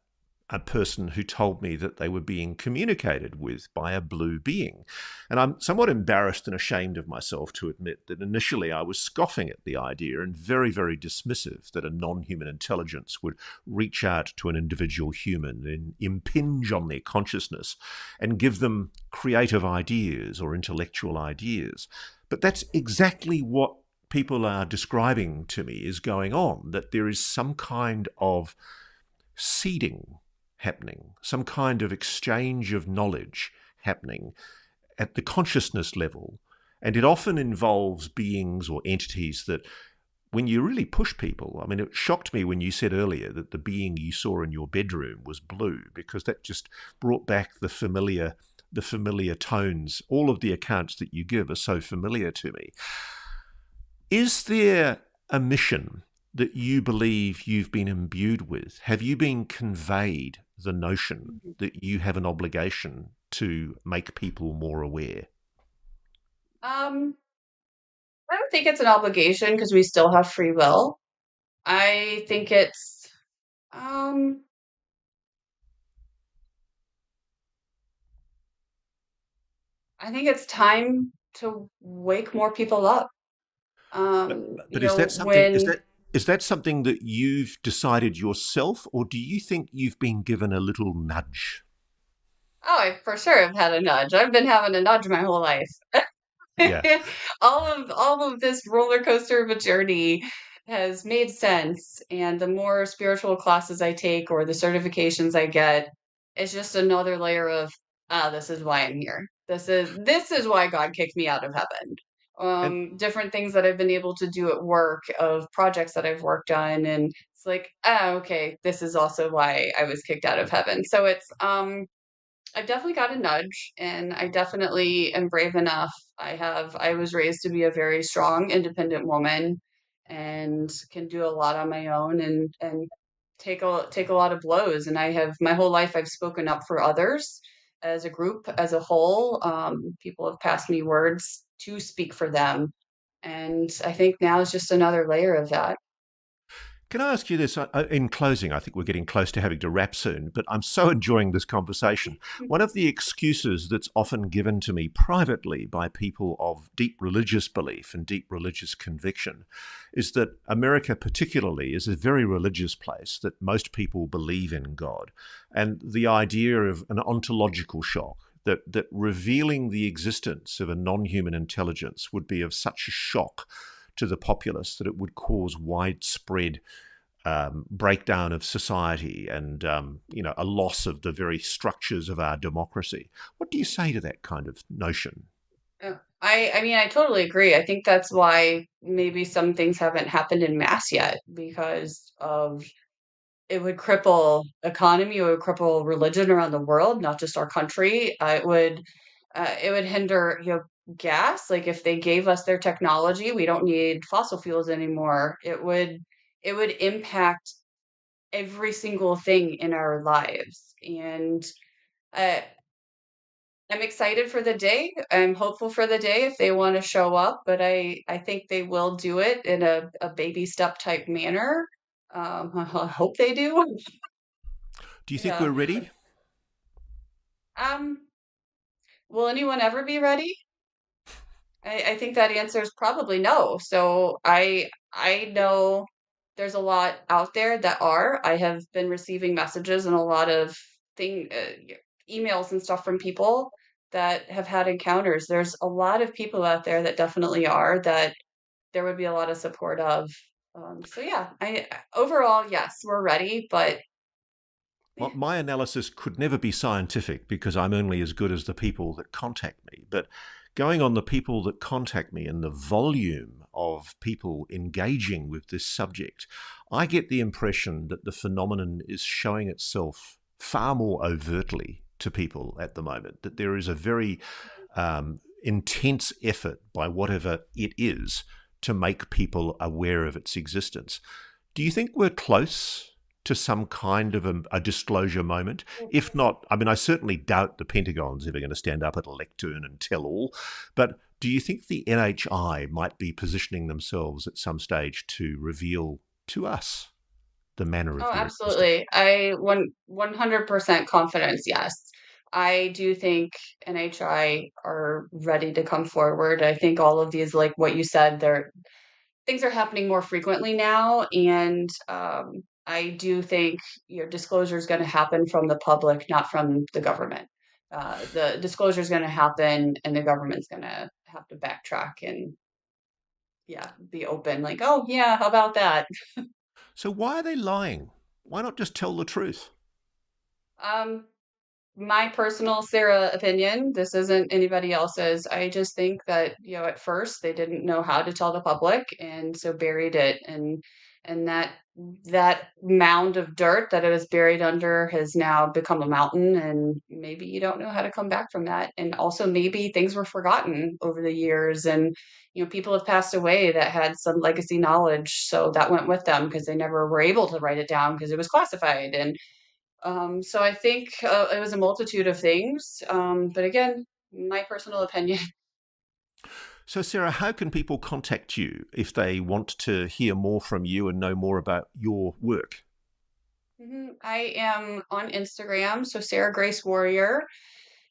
a person who told me that they were being communicated with by a blue being. And I'm somewhat embarrassed and ashamed of myself to admit that initially I was scoffing at the idea and very, very dismissive that a non-human intelligence would reach out to an individual human and impinge on their consciousness and give them creative ideas or intellectual ideas. But that's exactly what people are describing to me is going on, that there is some kind of seeding happening, some kind of exchange of knowledge happening at the consciousness level. And it often involves beings or entities that, when you really push people, I mean, it shocked me when you said earlier that the being you saw in your bedroom was blue, because that just brought back the familiar, the familiar tones. All of the accounts that you give are so familiar to me. Is there a mission that you believe you've been imbued with? Have you been conveyed the notion that you have an obligation to make people more aware? Um, I don't think it's an obligation, because we still have free will. I think it's, um, I think it's time to wake more people up. Um, but but is, know, that something, when, is that something, Is that something that you've decided yourself, or do you think you've been given a little nudge? Oh, I for sure have had a nudge. I've been having a nudge my whole life. Yeah. all of all of this roller coaster of a journey has made sense, and the more spiritual classes I take or the certifications I get, it's just another layer of ah, this is why I'm here. This is this is why God kicked me out of heaven. Um, different things that I've been able to do at work, of projects that I've worked on. And it's like, ah, okay, this is also why I was kicked out of heaven. So it's, um, I've definitely got a nudge, and I definitely am brave enough. I have, I was raised to be a very strong, independent woman, and can do a lot on my own, and, and take a, take a lot of blows. And I have, my whole life, I've spoken up for others as a group, as a whole. Um, people have passed me words to speak for them. And I think now is just another layer of that. Can I ask you this? In closing, I think we're getting close to having to wrap soon, but I'm so enjoying this conversation. One of the excuses that's often given to me privately by people of deep religious belief and deep religious conviction is that America particularly is a very religious place, that most people believe in God. And the idea of an ontological shock, That, that revealing the existence of a non-human intelligence would be of such a shock to the populace that it would cause widespread um, breakdown of society and um, you know, a loss of the very structures of our democracy. What do you say to that kind of notion? I, I mean, I totally agree. I think that's why maybe some things haven't happened in mass yet, because of it would cripple economy, it would cripple religion around the world, not just our country. Uh, it would, uh, it would hinder, you know, gas. Like if they gave us their technology, we don't need fossil fuels anymore. It would, it would impact every single thing in our lives. And uh, I'm excited for the day. I'm hopeful for the day if they want to show up, but I, I think they will do it in a, a baby step type manner. Um, I hope they do. Do you think yeah. we're ready? Um, will anyone ever be ready? I, I think that answer is probably no. So I, I know there's a lot out there that are. I have been receiving messages and a lot of thing, uh, emails and stuff from people that have had encounters. There's a lot of people out there that definitely are, that there would be a lot of support of. Um, so yeah, I, overall, yes, we're ready, but. Well, my analysis could never be scientific because I'm only as good as the people that contact me. But going on the people that contact me and the volume of people engaging with this subject, I get the impression that the phenomenon is showing itself far more overtly to people at the moment, that there is a very um, intense effort by whatever it is to make people aware of its existence. Do you think we're close to some kind of a, a disclosure moment? If not, I mean, I certainly doubt the Pentagon's ever going to stand up at a lectern and tell all, but do you think the N H I might be positioning themselves at some stage to reveal to us the manner of oh, absolutely. I one, one hundred percent confidence, yes. I do think N H I are ready to come forward. I think all of these, like what you said, they're, things are happening more frequently now, and um, I do think your disclosure is going to happen from the public, not from the government. Uh, the disclosure is going to happen, and the government's going to have to backtrack and, yeah, be open. Like, oh, yeah, how about that? So why are they lying? Why not just tell the truth? Um, my personal Sarah opinion, this isn't anybody else's. I just think that, you know, at first they didn't know how to tell the public, and so buried it. And and that that mound of dirt that it was buried under has now become a mountain, and maybe you don't know how to come back from that. And also maybe things were forgotten over the years, and you know, people have passed away that had some legacy knowledge, so that went with them because they never were able to write it down because it was classified. And um, so I think uh, it was a multitude of things, um, but again, my personal opinion. So, Sarah, how can people contact you if they want to hear more from you and know more about your work? Mm-hmm. I am on Instagram, so Sarah Grace Warrior.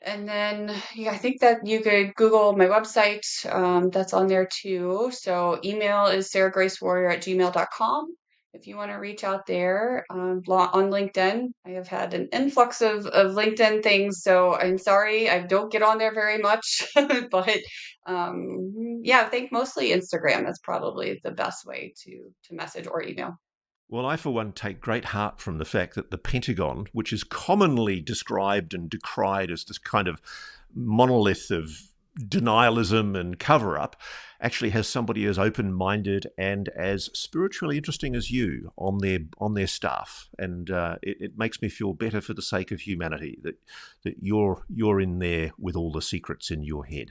And then yeah, I think that you could Google my website. Um, that's on there too. So email is sarah grace warrior at gmail dot com. If you want to reach out there, um, on LinkedIn, I have had an influx of, of LinkedIn things, so I'm sorry I don't get on there very much, but um, yeah, I think mostly Instagram is probably the best way to, to message or email. Well, I, for one, take great heart from the fact that the Pentagon, which is commonly described and decried as this kind of monolith of denialism and cover-up, actually has somebody as open-minded and as spiritually interesting as you on their on their staff, and uh, it, it makes me feel better for the sake of humanity that that you're you're in there with all the secrets in your head.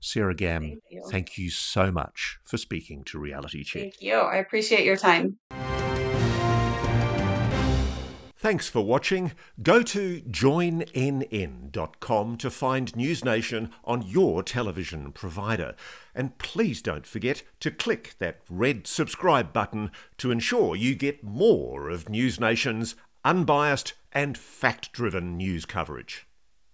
Sarah Gamm, thank you, thank you so much for speaking to Reality Check. Thank you. I appreciate your time. Thanks for watching. Go to join N N dot com to find NewsNation on your television provider. And please don't forget to click that red subscribe button to ensure you get more of NewsNation's unbiased and fact-driven news coverage.